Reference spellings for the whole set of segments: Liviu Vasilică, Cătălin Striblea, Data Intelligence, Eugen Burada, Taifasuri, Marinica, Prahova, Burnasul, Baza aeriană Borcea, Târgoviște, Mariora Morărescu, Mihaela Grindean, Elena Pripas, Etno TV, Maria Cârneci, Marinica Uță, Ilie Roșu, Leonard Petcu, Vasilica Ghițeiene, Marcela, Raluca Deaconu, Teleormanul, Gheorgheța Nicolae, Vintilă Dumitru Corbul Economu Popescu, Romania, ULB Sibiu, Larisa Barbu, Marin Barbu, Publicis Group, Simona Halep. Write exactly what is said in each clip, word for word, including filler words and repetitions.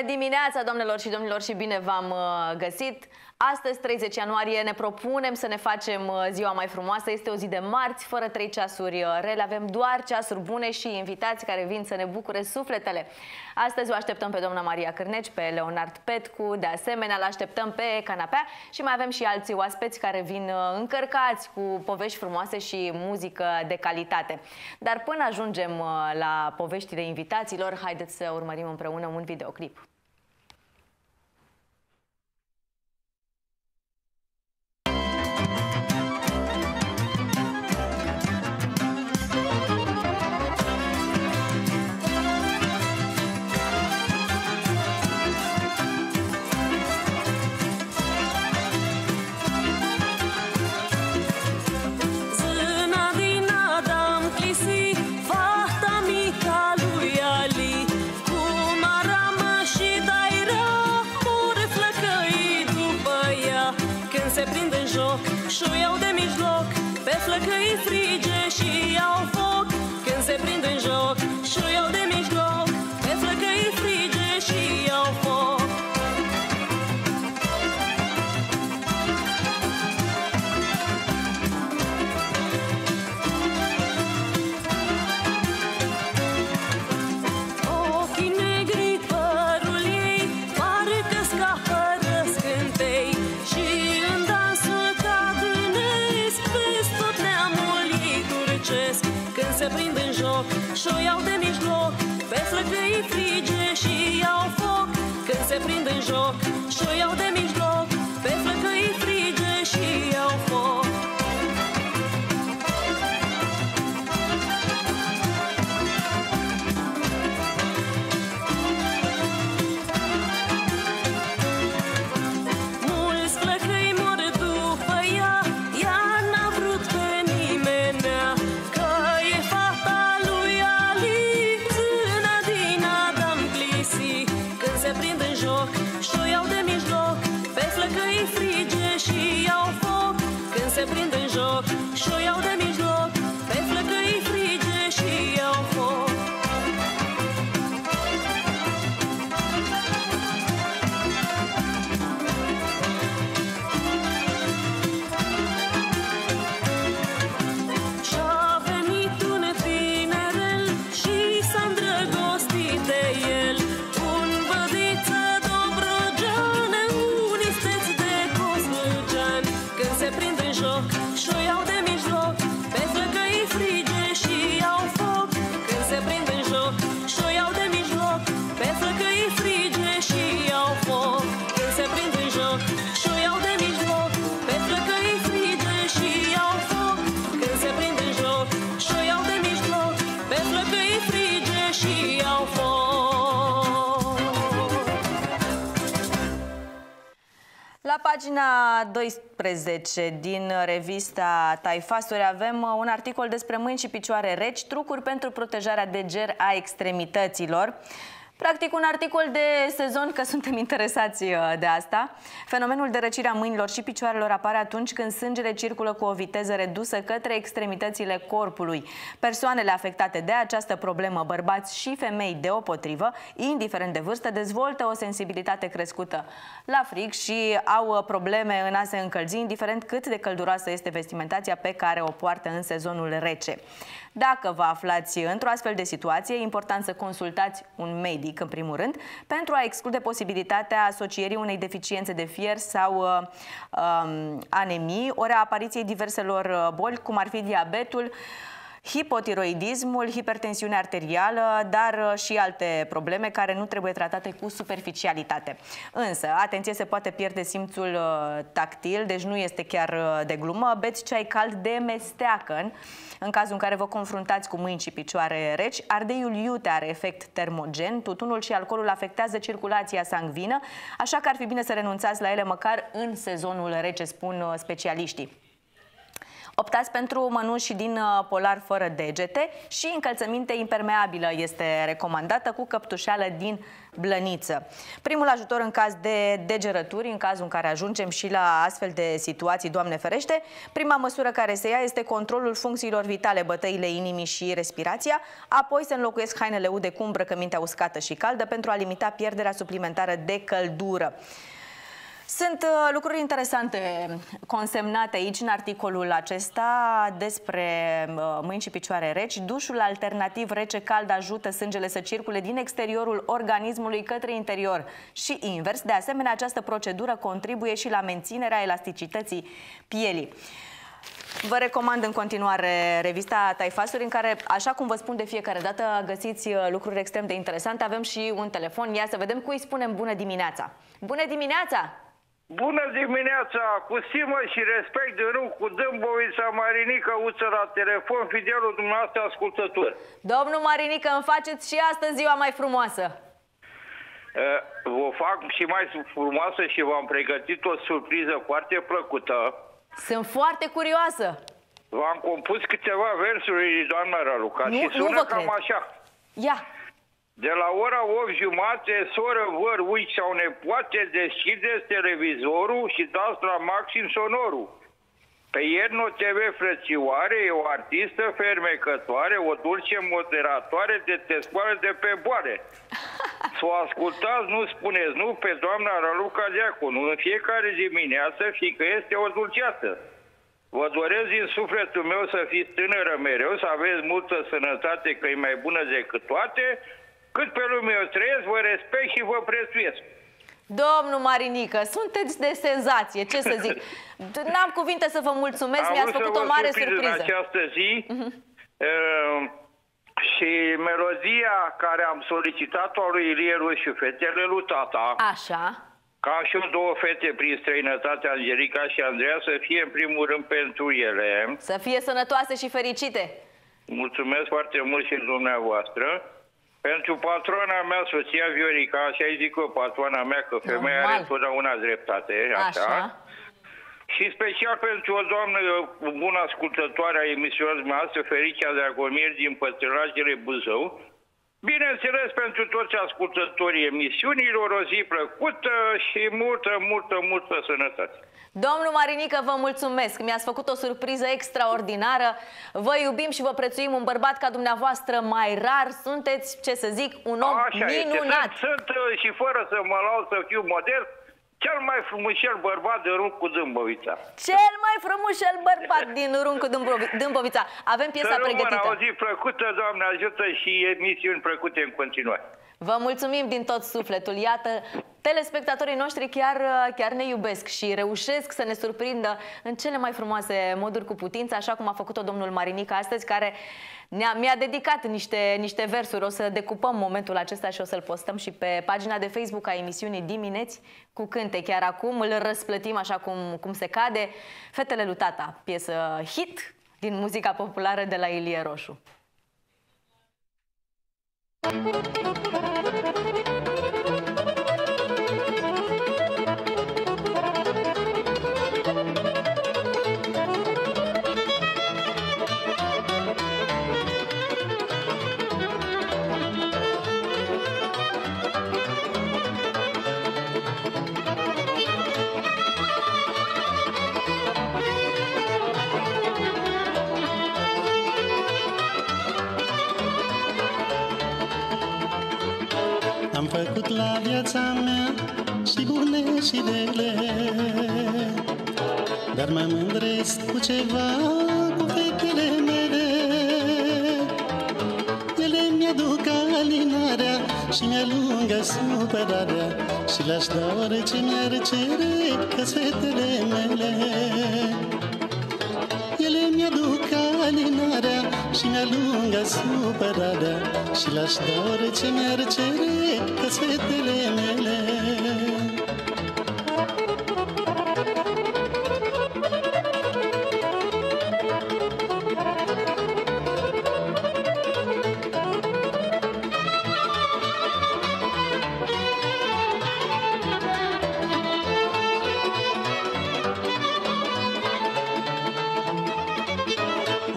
Bună dimineața, doamnelor și domnilor, și bine v-am găsit! Astăzi, treizeci ianuarie, ne propunem să ne facem ziua mai frumoasă. Este o zi de marți, fără trei ceasuri rele. Avem doar ceasuri bune și invitați care vin să ne bucure sufletele. Astăzi o așteptăm pe doamna Maria Cârneci, pe Leonard Petcu, de asemenea, le așteptăm pe canapea și mai avem și alții oaspeți care vin încărcați cu povești frumoase și muzică de calitate. Dar până ajungem la poveștile invitaților, haideți să urmărim împreună un videoclip. Pagina doisprezece din revista Taifasuri avem un articol despre mâini și picioare reci, trucuri pentru protejarea de ger a extremităților. Practic un articol de sezon, că suntem interesați de asta. Fenomenul de răcire a mâinilor și picioarelor apare atunci când sângele circulă cu o viteză redusă către extremitățile corpului. Persoanele afectate de această problemă, bărbați și femei deopotrivă, indiferent de vârstă, dezvoltă o sensibilitate crescută la frig și au probleme în a se încălzi, indiferent cât de călduroasă este vestimentația pe care o poartă în sezonul rece. Dacă vă aflați într-o astfel de situație, e important să consultați un medic, în primul rând, pentru a exclude posibilitatea asocierii unei deficiențe de fier sau uh, anemii, ori a apariției diverselor boli, cum ar fi diabetul, hipotiroidismul, hipertensiunea arterială, dar și alte probleme care nu trebuie tratate cu superficialitate. Însă, atenție, se poate pierde simțul tactil, deci nu este chiar de glumă. Beți ceai cald de mesteacăn în cazul în care vă confruntați cu mâini și picioare reci. Ardeiul iute are efect termogen, tutunul și alcoolul afectează circulația sanguină, așa că ar fi bine să renunțați la ele măcar în sezonul rece, spun specialiștii. Optați pentru mănuși din polar fără degete și încălțăminte impermeabilă este recomandată cu căptușeală din blăniță. Primul ajutor în caz de degerături, în cazul în care ajungem și la astfel de situații, Doamne ferește, prima măsură care se ia este controlul funcțiilor vitale, bătăile inimii și respirația, apoi se înlocuiesc hainele ude cu îmbrăcămintea uscată și caldă pentru a limita pierderea suplimentară de căldură. Sunt lucruri interesante consemnate aici în articolul acesta despre mâini și picioare reci. Dușul alternativ rece-cald ajută sângele să circule din exteriorul organismului către interior și invers. De asemenea, această procedură contribuie și la menținerea elasticității pielii. Vă recomand în continuare revista Taifasuri, în care, așa cum vă spun de fiecare dată, găsiți lucruri extrem de interesante. Avem și un telefon. Ia să vedem cui spunem bună dimineața. Bună dimineața! Bună dimineața! Cu stimă și respect de rând cu Dâmbovița, Marinica Uță la telefon, fidelul dumneavoastră ascultător. Domnul Marinica, îmi faceți și astăzi ziua mai frumoasă. Uh, vă fac și mai frumoasă și v-am pregătit o surpriză foarte plăcută. Sunt foarte curioasă. V-am compus câteva versuri, doamna Raluca, nu, și sună nu cam cred. Așa. Ia! De la ora opt jumate, soră, văr, uici sau nepoate, deschideți televizorul și dați la maxim sonorul. Pe Ierno T V, frățioare, e o artistă fermecătoare, o dulce moderatoare de te scoală de pe boare. Să o ascultați, nu spuneți nu, pe doamna Raluca Deaconu, în fiecare dimineață, fiindcă este o dulceață. Vă doresc din sufletul meu să fiți tânără mereu, să aveți multă sănătate, că e mai bună decât toate. Cât pe lume eu trăiesc, vă respect și vă prețuiesc. Domnul Marinică, sunteți de senzație, ce să zic. N-am cuvinte să vă mulțumesc, mi-ați făcut o mare surpriză. Am vrut să vă surprind în această zi uh-huh. uh, și melodia care am solicitat-o a lui Ilie Roșu, Fetele lui Tata. Așa. Ca și două fete prin străinătate, Angelica și Andreea, să fie în primul rând pentru ele. Să fie sănătoase și fericite. Mulțumesc foarte mult și dumneavoastră. Pentru patrona mea, soția Viorica, așa îi zic eu, patrona mea, că femeia normal are întotdeauna dreptate, așa. așa. Și special pentru o doamnă bună ascultătoare a emisiunii noastre, Fericea Dragomir din Pătrânajele Buzău. Bineînțeles, pentru toți ascultătorii emisiunilor, o zi plăcută și multă, multă, multă sănătate. Domnul Marinică, vă mulțumesc! Mi-ați făcut o surpriză extraordinară. Vă iubim și vă prețuim, un bărbat ca dumneavoastră mai rar. Sunteți, ce să zic, un om așa minunat. Este. Sunt, sunt și fără să mă laud să fiu modest, cel mai frumușel bărbat din rând cu Dâmbovița. Cel mai frumușel bărbat din rând cu Dâmbovița. Avem piesa pregătită. O zi plăcută, Doamne ajută, și emisiuni plăcute în continuare. Vă mulțumim din tot sufletul. Iată, telespectatorii noștri chiar, chiar ne iubesc și reușesc să ne surprindă în cele mai frumoase moduri cu putință, așa cum a făcut-o domnul Marinica astăzi, care mi-a dedicat niște, niște versuri. O să decupăm momentul acesta și o să-l postăm și pe pagina de Facebook a emisiunii Dimineti cu Cantec. Chiar acum îl răsplătim așa cum, cum se cade. Fetele lui Tata, piesă hit din muzica populară de la Ilie Roșu. Am făcut la viața mea și bune și rele, dar mă mândresc cu ceva, cu fetele mele. Ele mi-aduc alinarea și mi-alungă supărarea, și le-aș da orice mi-ar cere, că-s fetele mele. Ele mi-aduc alinarea și mi-alungă supărarea, și le-aș da orice mi-ar cere, că-s fetele mele.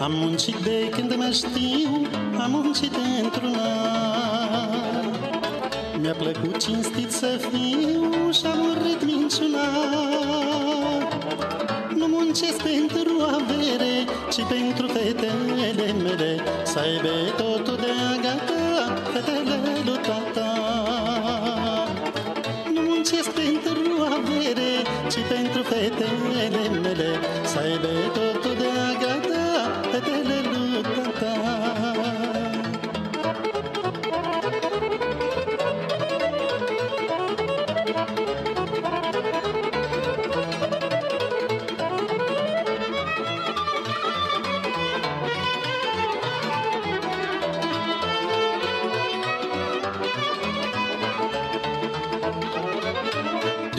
Am muncit de când mă știu, am muncit într-una. Mi-a plăcut cinstit să fiu și-am urât minciuna. Nu muncesc pentru avere, ci pentru fetele mele, să aibă totul de a gata, fetele lui tata. Nu muncesc pentru avere, ci pentru fetele mele, să aibă totul de a gata, fetele lui tata.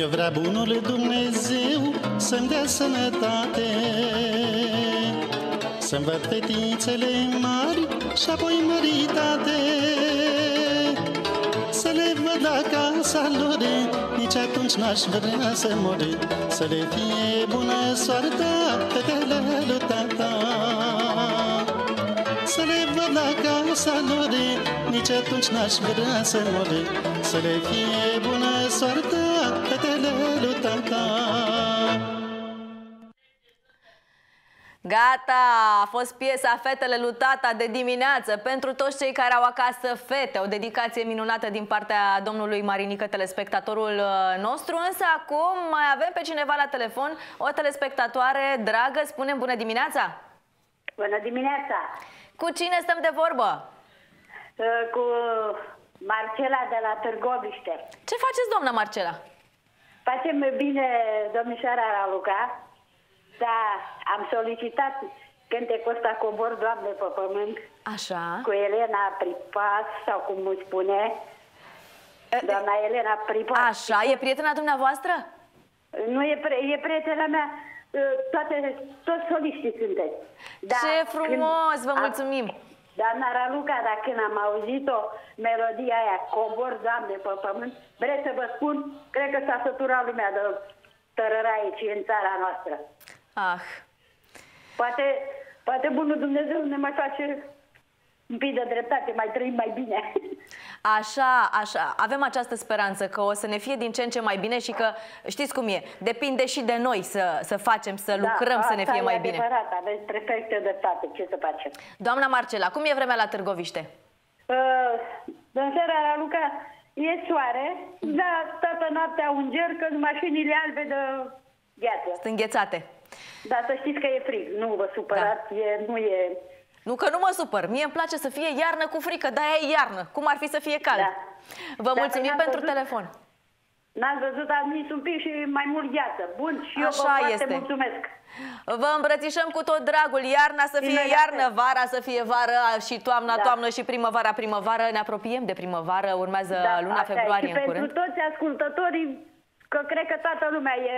Eu vrea bunul Dumnezeu să-mi dea sănătate, să-mi văd fetițele mari și apoi măritate, să le văd la casa lor, nici atunci n-aș vrea să mori, să le fie bună soarta, fetele lui tata. Să le văd la casa lor, nici atunci n-aș vrea să mori, să le fie bună soarta, fetele lui tata. Gata, a fost piesa Fetele lui Tata de dimineață. Pentru toți cei care au acasă fete, o dedicație minunată din partea domnului Marinică, telespectatorul nostru. Însă acum mai avem pe cineva la telefon, o telespectatoare dragă. Spune bună dimineața! Bună dimineața! Cu cine stăm de vorbă? Cu Marcela de la Târgoviște. Ce faceți, doamna Marcela? Facem bine, domnișoara Raluca. Da, am solicitat cântecul ăsta Cobor, Doamne, pe pământ. Așa. Cu Elena Pripas, sau cum îi spune. Doamna Elena Pripas. Așa, e prietena dumneavoastră? Nu, e, e prietena mea. Toate, toți soliștii sunteți. Da, ce frumos, vă mulțumim. Am, doamna Raluca, dacă când am auzit-o, melodia aia, Cobor, Doamne, pe pământ, vreți să vă spun, cred că s-a săturat lumea de tărăraie în țara noastră. Ah. Poate, poate bunul Dumnezeu ne mai face un pic de dreptate, mai trăim mai bine. Așa, așa. Avem această speranță că o să ne fie din ce în ce mai bine și că, știți cum e, depinde și de noi să, să facem, să lucrăm, da, să ne fie mai bine. Da, asta e adevărat. Aveți perfectă dreptate. Ce să facem? Doamna Marcela, cum e vremea la Târgoviște? Uh, Domnșoara Luca, e soare, dar toată noaptea un ger, că mașinile albe de gheață. Sunt înghețate. Dar să știți că e frig, nu vă supărați, da. e, nu e... Nu că nu mă supăr, mie îmi place să fie iarnă cu frică, dar e iarnă, cum ar fi să fie cald. Da. Vă da, mulțumim pentru văzut, telefon. N-ați văzut, am zis un pic și mai mult gheață. Bun, și eu așa vă foarte este. Mulțumesc. Vă îmbrățișăm cu tot dragul, iarna să fie iarnă, vara să fie vară și toamna, da. toamnă și primăvara, primăvară. Ne apropiem de primăvară, urmează da, luna februarie în curând. Pentru toți ascultătorii, că cred că toată lumea e...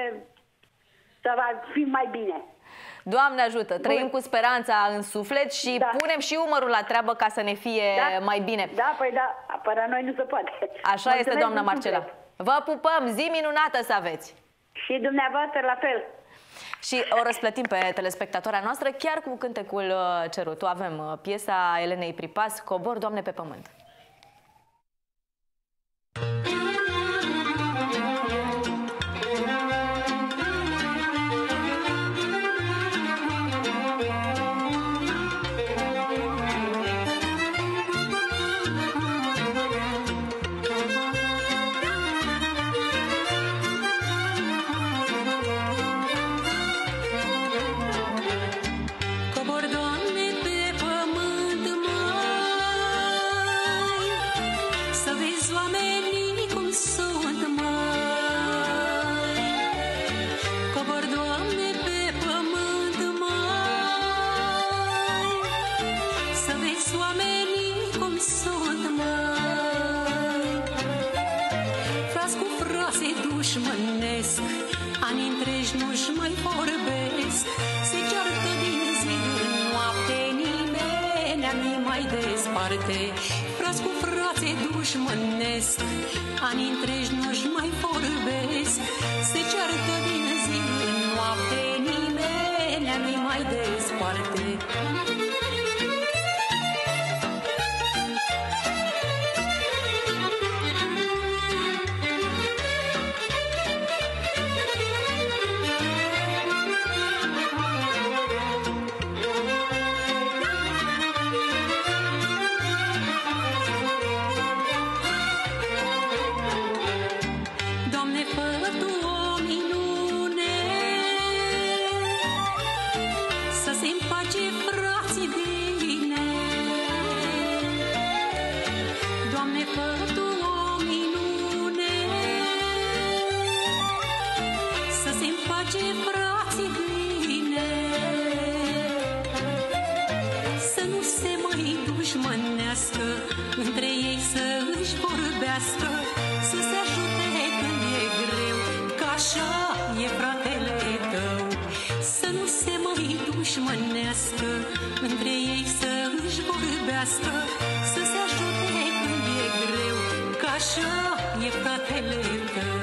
să va fi mai bine. Doamne ajută, Bun. trăim cu speranța în suflet și da. punem și umărul la treabă ca să ne fie da. mai bine. Da, păi da, fără noi nu se poate. Așa Mulțumesc este, doamna Marcela. Vă pupăm, zi minunată să aveți. Și dumneavoastră la fel. Și o răsplătim pe telespectatoarea noastră chiar cu cântecul cerut. Avem piesa Elenei Pripas, Cobor, Doamne, pe pământ. Frați cu frațe dușmănesc, ani întregi nu-și mai vorbesc. Se ceartă din zi în noapte, nimeni nu-i mai desparte. văd o minune, să se împace frații bine. Doamne, văd o minune, să se împace frații bine, să nu se mai dușmănească, între ei să își vorbească, să se ajute când e greu, că așa e fratele tău. Să nu se mai dușmănească, între ei să își vorbească, să se ajute când e greu, că așa e fratele tău.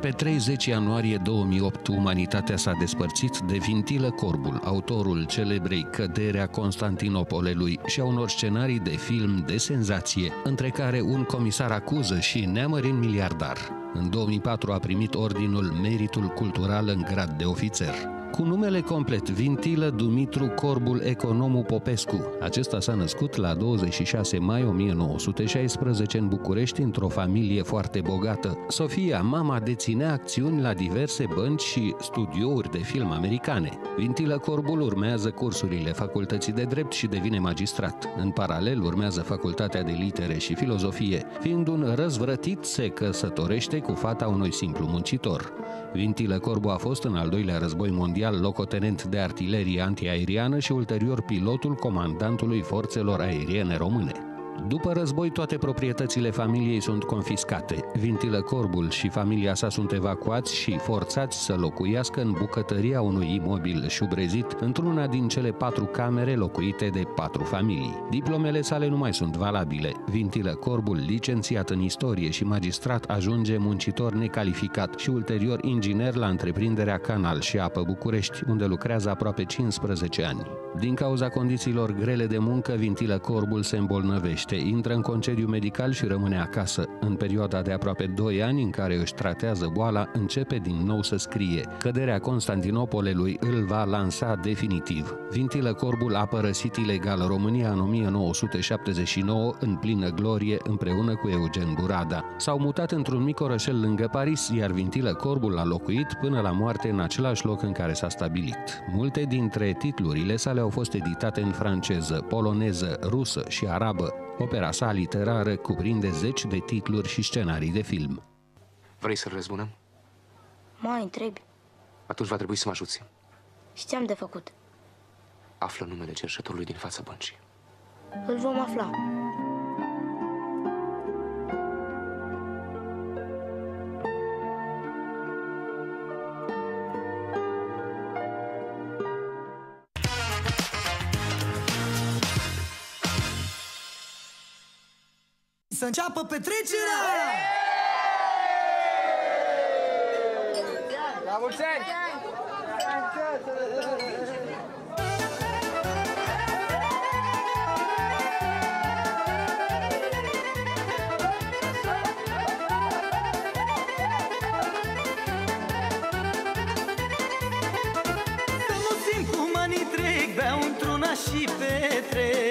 Pe treizeci ianuarie două mii opt, umanitatea s-a despărțit de Vintilă Corbul, autorul celebrei Căderea Constantinopolelui și a unor scenarii de film de senzație, între care Un comisar acuză și Neamărin miliardar. În două mii patru a primit ordinul Meritul Cultural în grad de ofițer. Cu numele complet Vintilă Dumitru Corbul Economu Popescu. Acesta s-a născut la douăzeci și șase mai o mie nouă sute șaisprezece în București, într-o familie foarte bogată. Sofia, mama, deținea acțiuni la diverse bănci și studiouri de film americane. Vintilă Corbul urmează cursurile Facultății de Drept și devine magistrat. În paralel urmează Facultatea de Litere și Filozofie. Fiind un răzvrătit, se căsătorește cu fata unui simplu muncitor. Vintilă Corbul a fost în al doilea război mondial locotenent de artilerie antiaeriană și ulterior pilotul comandantului forțelor aeriene române. După război, toate proprietățile familiei sunt confiscate. Vintilă Corbul și familia sa sunt evacuați și forțați să locuiască în bucătăria unui imobil șubrezit, într-una din cele patru camere locuite de patru familii. Diplomele sale nu mai sunt valabile. Vintilă Corbul, licențiat în istorie și magistrat, ajunge muncitor necalificat și ulterior inginer la întreprinderea Canal și Apă București, unde lucrează aproape cincisprezece ani. Din cauza condițiilor grele de muncă, Vintilă Corbul se îmbolnăvește. Târgoviște, intră în concediu medical și rămâne acasă. În perioada de aproape doi ani în care își tratează boala, începe din nou să scrie. Căderea Constantinopolelui îl va lansa definitiv. Vintilă Corbul a părăsit ilegal România în o mie nouă sute șaptezeci și nouă, în plină glorie, împreună cu Eugen Burada. S-au mutat într-un mic orășel lângă Paris, iar Vintilă Corbul a locuit până la moarte în același loc în care s-a stabilit. Multe dintre titlurile sale au fost editate în franceză, poloneză, rusă și arabă. Opera sa literară cuprinde zeci de titluri și scenarii de film. Vrei să-l răzbunăm? Mai întrebi. Atunci va trebui să mă ajuți. Și ce am de făcut? Află numele cerșătorului din fața băncii. Îl vom afla. Să înceapă petrecerea! La mulți ani! Să nu simt cum anii trec, beau într-una și petrec.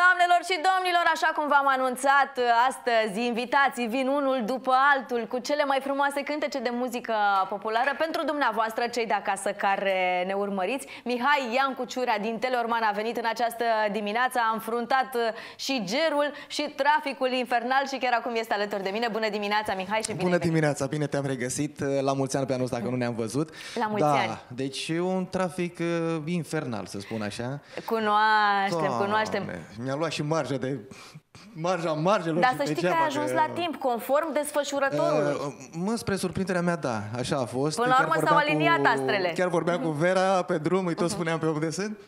Doamnelor și domnilor, așa cum v-am anunțat, astăzi invitații vin unul după altul cu cele mai frumoase cântece de muzică populară pentru dumneavoastră, cei de acasă care ne urmăriți. Mihai Iancu Ciurea din Teleorman a venit în această dimineață, a înfruntat și gerul și traficul infernal și chiar acum este alături de mine. Bună dimineața, Mihai, și bine Bună dimineața, bine te-am regăsit. La mulți ani pe anul ăsta, că nu ne-am văzut. La mulți da, ani. Deci un trafic infernal, să spun așa. Cunoaștem, Doamne. cunoaștem. Mi-a luat și marja de... marja marjelor. Dar să știi că ai ajuns că... la timp, conform desfășurătorului. Uh, mă, spre surprinderea mea, da, așa a fost. Până la urmă s-au aliniat astrele. Chiar vorbeam cu Vera pe drum, îi tot spuneam pe unde sunt.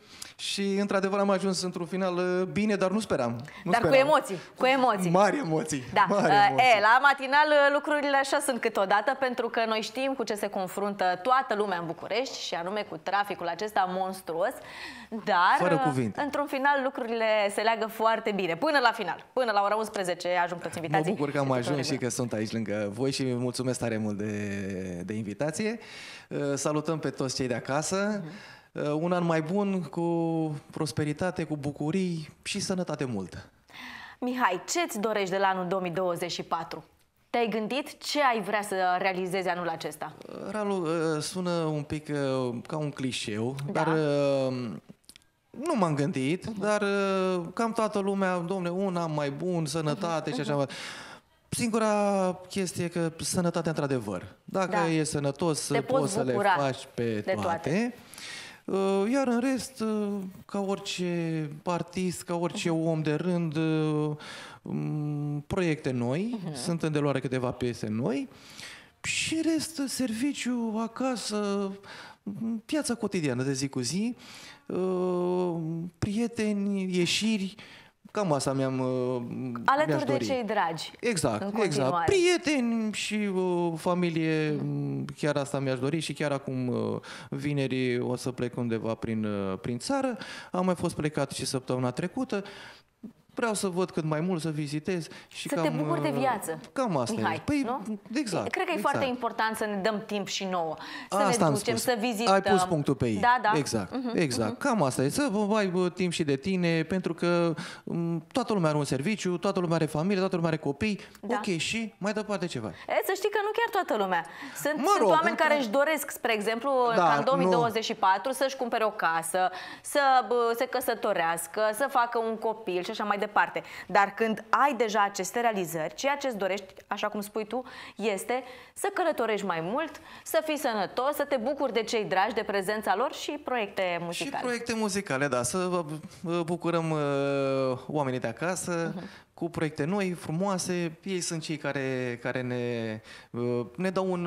Și, într-adevăr, am ajuns într-un final bine, dar nu speram. Nu dar speram. cu emoții, cu emoții. Mari emoții. Da. Mari emoții. E, la matinal lucrurile așa sunt câteodată, pentru că noi știm cu ce se confruntă toată lumea în București, și anume cu traficul acesta monstruos, dar, într-un final, lucrurile se leagă foarte bine. Până la final, până la ora unsprezece ajung toți invitații. Mă bucur că am ajuns și că sunt aici lângă voi și mulțumesc tare mult de, de invitație. Salutăm pe toți cei de acasă. Mm-hmm. Un an mai bun, cu prosperitate, cu bucurii și sănătate multă. Mihai, ce-ți dorești de la anul două mii douăzeci și patru? Te-ai gândit ce ai vrea să realizezi anul acesta? Ralu, sună un pic ca un clișeu, da. dar nu m-am gândit, uh-huh. dar cam toată lumea, domne, un an mai bun, sănătate uh-huh. și așa. Singura chestie e că sănătatea, într-adevăr. Dacă da. e sănătos, Te poți să le faci pe toate. toate. Iar în rest, ca orice artist, ca orice om de rând, proiecte noi, uh-huh. sunt în deloare câteva piese noi și în rest, serviciu, acasă, piața cotidiană de zi cu zi, prieteni, ieșiri. Cam asta mi-am Alături mi de cei dragi. Exact, exact. Prieteni și uh, familie, mm. chiar asta mi-aș dori și chiar acum uh, vineri o să plec undeva prin, uh, prin țară. Am mai fost plecat și săptămâna trecută. Vreau să văd cât mai mult, să vizitez și să cam, te bucuri de viață. Cam asta. Mihai, păi, nu? Exact. Cred că e exact. foarte important să ne dăm timp și nouă. Să asta ne ducem, să vizităm. Ai pus punctul pe ei. Da, da. Exact. Uh-huh, exact. Uh-huh. Cam asta e. Să ai timp și de tine, pentru că toată lumea are un serviciu, toată lumea are familie, toată lumea are copii. Da. Ok, și mai departe ceva. E, să știi că nu chiar toată lumea. Sunt, mă rog, sunt oameni încă... care își doresc, spre exemplu, da, ca în două mii douăzeci și patru să-și cumpere o casă, să se căsătorească, să facă un copil și așa mai departe. Parte. Dar când ai deja aceste realizări, ceea ce îți dorești, așa cum spui tu, este să călătorești mai mult, să fii sănătos, să te bucuri de cei dragi, de prezența lor și proiecte muzicale. Și proiecte muzicale, da, să bucurăm uh, oamenii de acasă, uh-huh. cu proiecte noi, frumoase. Ei sunt cei care, care ne, ne dau un,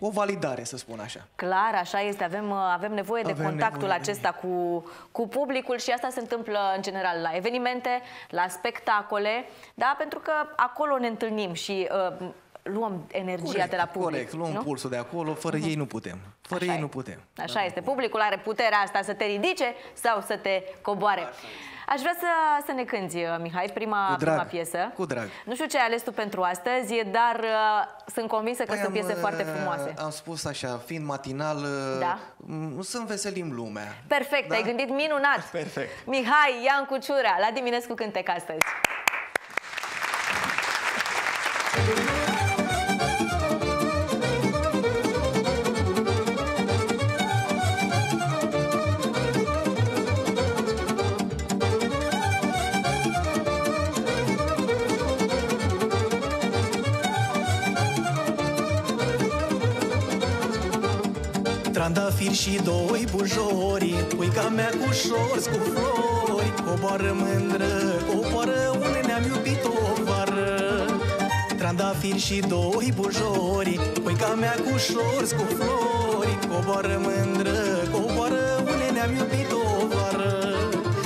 o validare, să spun așa. Clar, așa este. Avem, avem nevoie avem de contactul nevoie. acesta cu, cu publicul și asta se întâmplă în general la evenimente, la spectacole, da? Pentru că acolo ne întâlnim și uh, luăm energia corect, de la public. Corect, luăm nu? pulsul de acolo, fără uh-huh. ei nu putem. Fără așa ei e. nu putem. Așa da, este. Publicul are puterea asta să te ridice sau să te coboare. Așa. Aș vrea să, să ne cânti, Mihai, prima, drag, prima piesă. Cu drag. Nu știu ce ai ales tu pentru astăzi, dar uh, sunt convinsă că păi sunt piese am, foarte frumoase. Am spus așa, fiind matinal, da? să înveselim lumea. Perfect, da? ai gândit minunat. Perfect. Mihai Iancu Ciurea, la Dimineti cu Cantec astăzi. Trandafiri și doi bujori, puica mea cu șorți, cu flori, coboară mândră, coboară unde ne-am iubit o vară. Trandafiri și doi bujori, puica mea cu șorți, cu flori, coboară mândră, coboară unde ne-am iubit o vară.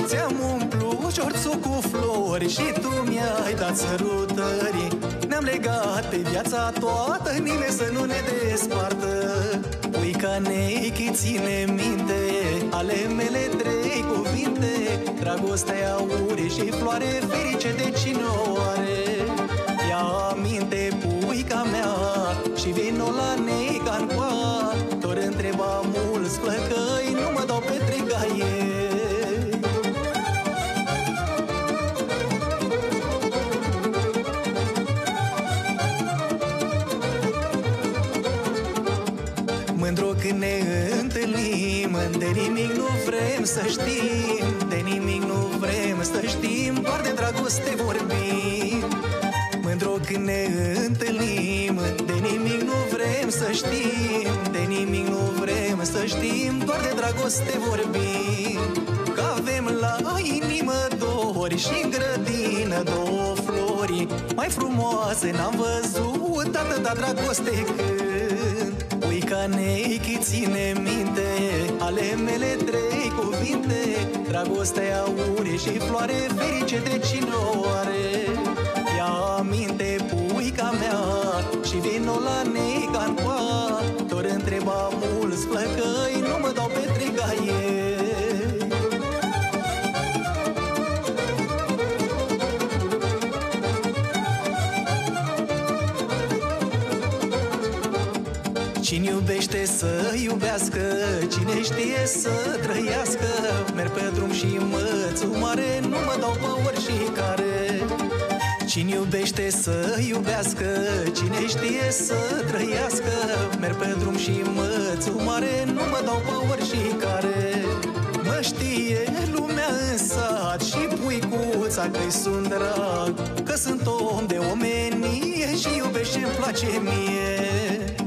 Ți-am umplut șorțul cu flori și tu mi-ai dat sărutări. Ne-am legat pe viața toată, nimeni să nu ne despartă. Puica Nechi ține minte ale mele trei cuvinte: dragoste, aurii și floare, ferice de cine o are. Ia aminte, puica mea, și vino la Neca în coa. Dor întreba mulți plăcăi, nu mă dau pe tregaie. Pentru că ne întâlnim, de nimic nu vrem să știm, de nimic nu vrem să știm, doar de dragoste vorbim. Mândro când ne întâlnim, de nimic nu vrem să știm, de nimic nu vrem să știm, doar de dragoste vorbim. Că avem la inimă două ori și în grădină două flori, mai frumoase n-am văzut atâta dragoste când. Uica neichi ține minte ale mele trei cuvinte, dragoste aurie și floare, ferice de cine o are. Ia aminte, puica mea, și vino la neica-n coa, doar întreba mulți plăcăi, nu mă dau pe trigaie. Cine iubește să iubească, cine știe să trăiască, merg pe drum și mățul mare, nu mă dau pe oricare. Cine iubește să iubească, cine știe să trăiască, merg pe drum și mățul mare, nu mă dau pe oricare. Mă știe lumea în sat și puicuța că-i sunt drag, că sunt om de omenie și iubești ce-mi place mie.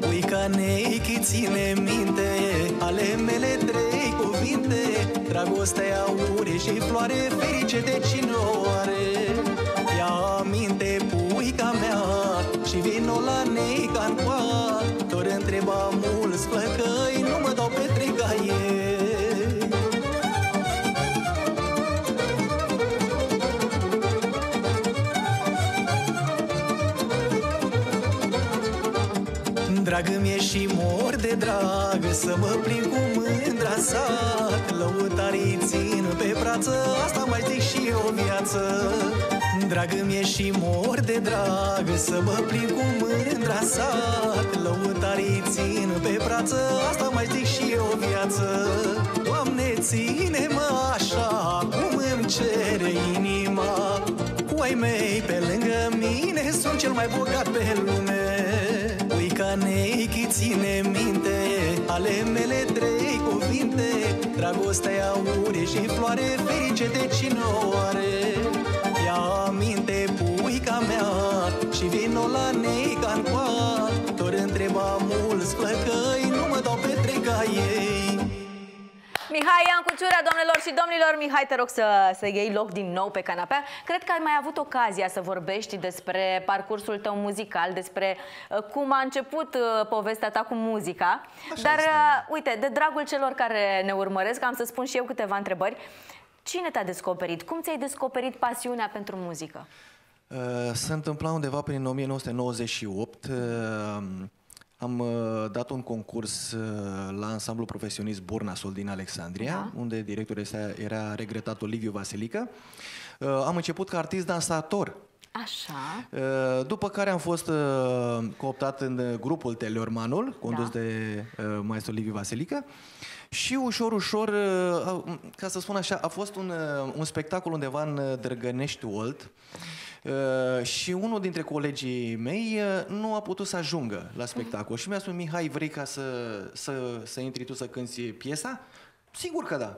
Puica neichi ține minte ale mele trei cuvinte, dragoste aurie și floare, ferice de cine o are. Ia aminte, puica mea, și vino la neica-n coa, doar întreba mulți plăcăi, nu mă dau pe trigaie. Drag îmi e și mor de drag să mă plin cu mândra sat, lăutarii țin pe brață, asta mai zic și eu viață. Drag îmi e și mor de drag să mă plin cu mândra sat, lăutarii țin pe brață, asta mai zic și eu viață. Doamne, ține-mă așa cum îmi cere inima, cu ai mei pe lângă mine sunt cel mai bogat pe lume. Puica neichi ține minte ale mele trei cuvinte, dragoste aurie și floare, ferice de cine o are. Ia aminte, puica mea, și vino la neica-n coa, doar întreba mulți plăcăi, nu mă dau pe trega ei. Mihai Iancu Ciurea, domnilor și domnilor, Mihai, te rog să, să iei loc din nou pe canapea. Cred că ai mai avut ocazia să vorbești despre parcursul tău muzical, despre cum a început povestea ta cu muzica. Așa. Dar, este. uite, de dragul celor care ne urmăresc, am să spun și eu câteva întrebări. Cine te-a descoperit? Cum ți-ai descoperit pasiunea pentru muzică? S-a întâmplat undeva prin o mie nouă sute nouăzeci și opt. Am dat un concurs la ansamblu profesionist Burnasul din Alexandria, da, unde directorul era regretatul Liviu Vasilică. Am început ca artist dansator. Așa. După care am fost cooptat în grupul Teleormanul, condus da. de maestru Liviu Vasilică. Și ușor, ușor, ca să spun așa, a fost un, un spectacol undeva în Drăgănești Olt. Uh, și unul dintre colegii mei uh, nu a putut să ajungă la spectacol și mi-a spus: Mihai, vrei ca să, să, să intri tu să cânti piesa? Sigur că da.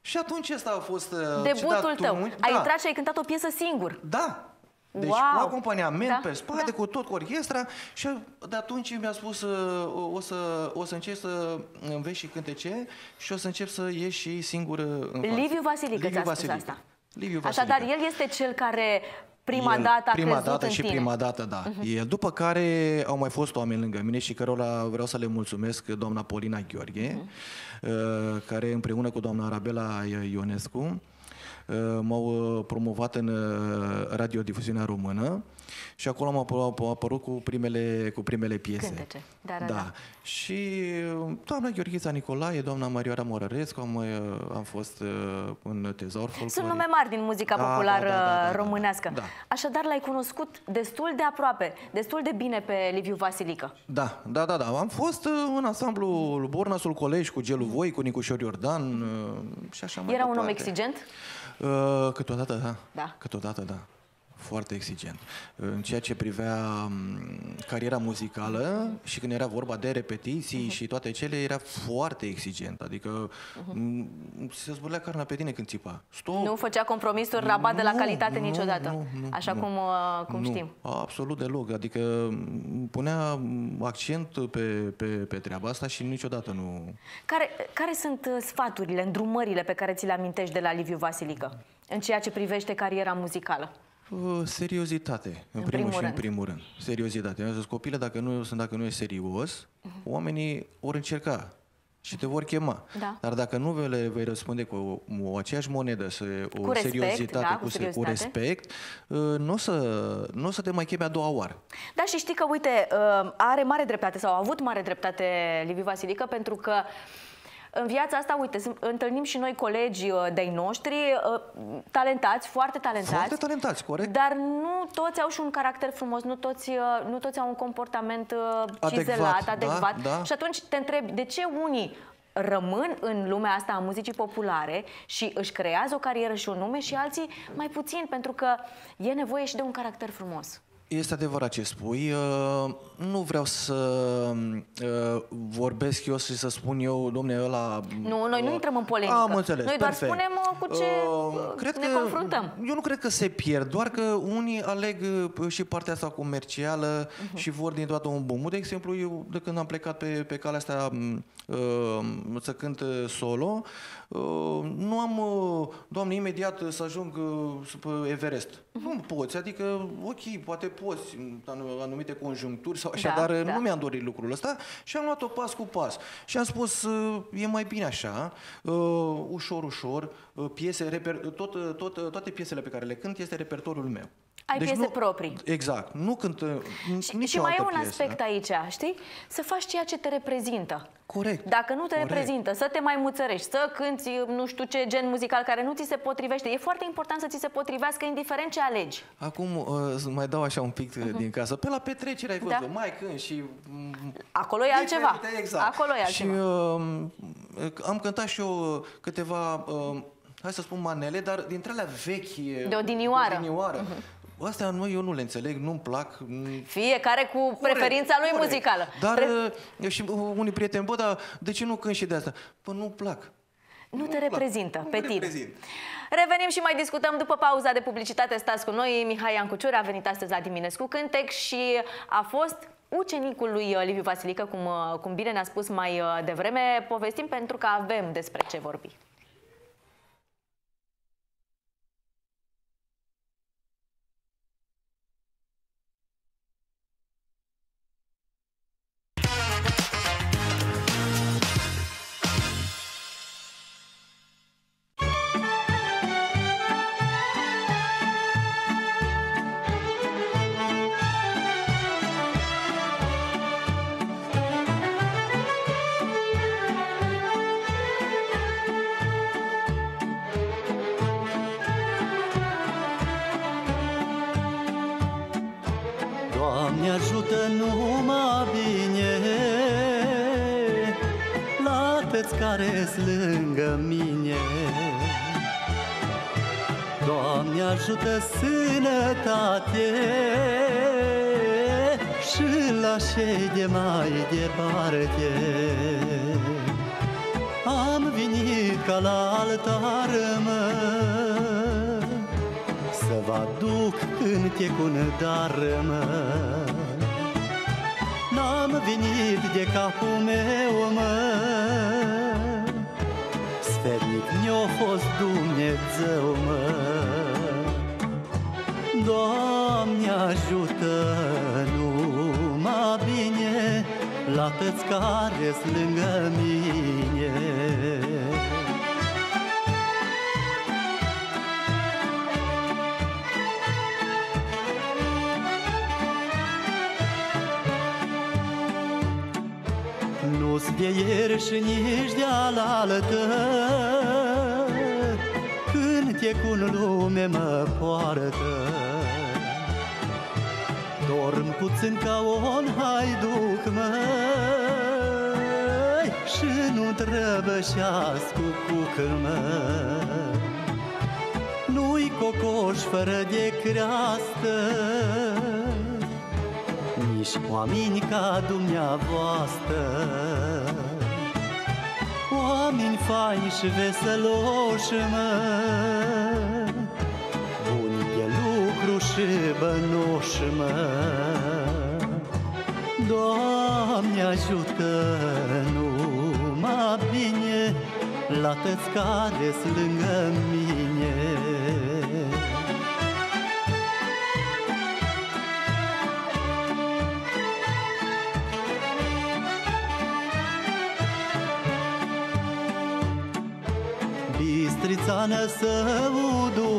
Și atunci asta a fost... Uh, Debutul tău. Un... Ai da. intrat și ai cântat o piesă singur. Da. Deci wow. cu acompaniament da. pe spate, da. cu tot, cu orchestra. Și de atunci mi-a spus uh, o, să, o să încep să înveți și cântece și o să încep să ieși și singur în față. Liviu Vasilică ți-a spus asta. Liviu Vasilică. Așadar, el este cel care... Prima el, dată a prima crezut dată în și tine. prima dată, da. Uh-huh. El, după care au mai fost oameni lângă mine și cărora vreau să le mulțumesc, doamna Polina Gheorghe, uh-huh. uh, care împreună cu doamna Arabela Ionescu uh, m-au promovat în uh, radiodifuziunea română și acolo am apărut, apărut cu, primele, cu primele piese. Cântece. Da, da, da. da. Și doamna Gheorgheța Nicolae, doamna Mariora Morărescu, am, am fost uh, în tezaur. Sunt nume mari din muzica da, populară da, da, da, da, românească. Da. Așadar, l-ai cunoscut destul de aproape, destul de bine pe Liviu Vasilică. Da, da, da. da. Am fost uh, în ansamblul Burnasul, colegi cu Gelu Voicu, cu Nicușor Iordan uh, și așa mai departe. Era un om exigent? Uh, câteodată, da. da. Câteodată, da. foarte exigent. În ceea ce privea cariera muzicală și când era vorba de repetiții uh-huh. și toate cele, era foarte exigent. Adică uh-huh. se zburlea carnea pe tine când țipa. Stop! Nu făcea compromisuri la ba de la calitate nu, niciodată, nu, nu, așa nu, cum, cum nu, știm. Absolut deloc. Adică punea accent pe, pe, pe treaba asta și niciodată nu... Care, care sunt sfaturile, îndrumările pe care ți le amintești de la Liviu Vasilică în ceea ce privește cariera muzicală? Seriozitate, în, în primul, primul și rând. în primul rând. Seriozitate. Eu zis, copile, dacă nu, dacă nu e serios, uh-huh. oamenii vor încerca și te vor chema. Da. Dar dacă nu le vei răspunde cu o, o aceeași monedă, se, o cu respect, seriozitate, da, cu, seriozitate. cu respect, nu o să, n-o să te mai cheme a doua oară. Da, și știi că, uite, are mare dreptate sau a avut mare dreptate Liviu Vasilică, pentru că în viața asta, uite, întâlnim și noi colegi de-ai noștri, talentați, foarte talentați. Foarte talentați, corect. Dar nu toți au și un caracter frumos, nu toți, nu toți au un comportament cizelat, adecvat. Da, da. Și atunci te întrebi, de ce unii rămân în lumea asta a muzicii populare și își creează o carieră și un nume și alții mai puțin, pentru că e nevoie și de un caracter frumos. Este adevărat ce spui. Nu vreau să vorbesc eu și să spun eu, domne, ăla... Nu, noi nu intrăm în polemică. Am înțeles, noi doar perfect. spunem cu ce cred ne că, confruntăm. Eu nu cred că se pierd, doar că unii aleg și partea asta comercială uh-huh. și vor din toată un boom. De exemplu, eu de când am plecat pe, pe calea asta să cânt solo, nu am, doamne, imediat să ajung pe Everest. Uh-huh. Nu poți, adică, ok, poate poți, anumite conjuncturi sau așa, da, dar da. nu mi-am dorit lucrul ăsta și am luat-o pas cu pas. Și am spus, e mai bine așa, ușor, ușor, piese, reper, tot, tot, toate piesele pe care le cânt este repertoriul meu. Ai deci piese nu, proprii. Exact. Nu cânt și, nicio și mai altă e un piesă. aspect aici, știi? Să faci ceea ce te reprezintă. Corect. Dacă nu te Corect. reprezintă, să te mai muțărești, să cânti nu știu ce gen muzical care nu ți se potrivește. E foarte important să ți se potrivească, indiferent ce alegi. Acum uh, mai dau așa un pic uh-huh. din casă. Pe la petrecere ai văzut, da. mai când și... Acolo e altceva. Exact. Acolo e altceva. Și uh, am cântat și eu câteva, uh, hai să spun manele, dar dintre alea vechi... De odinioară. De odinioară. Uh-huh. Astea nu, eu nu le înțeleg, nu-mi plac. Fiecare cu corect, preferința lui corect. muzicală. Dar Pre... și unii prieteni, bă, dar de ce nu cânt și de asta? Păi nu-mi plac. Nu, nu te plac. reprezintă nu pe tine. Reprezint. Revenim și mai discutăm după pauza de publicitate. Stați cu noi, Mihai Iancu Ciurea a venit astăzi la Dimineti cu Cantec și a fost ucenicul lui Liviu Vasilică, cum, cum bine ne-a spus mai devreme. Povestim pentru că avem despre ce vorbi. Care-s lângă mine, Doamne ajută sănătate și la cei de mai departe. Am venit ca la altar, mă, să vă aduc cântecul în dar, mă. N-am venit de capul meu, mă, sfernic mi-a fost Dumnezeu, mă. Doamne ajută numai bine la tăți care-s lângă mine. Nu-s de ieri și nici de-alaltă, cântecul lume mă poartă. Dorm puțin ca un haiduc, măi, și nu trebuie și-ascu cuc, măi. Nu-i cocoș fără de creastă, nici oameni ca dumneavoastră. Oameni faini și veseloși, mă, buni de lucru și bănoși, mă. Doamne ajută, numai bine la tăți care-s lângă mine. Bistrițană Săudu,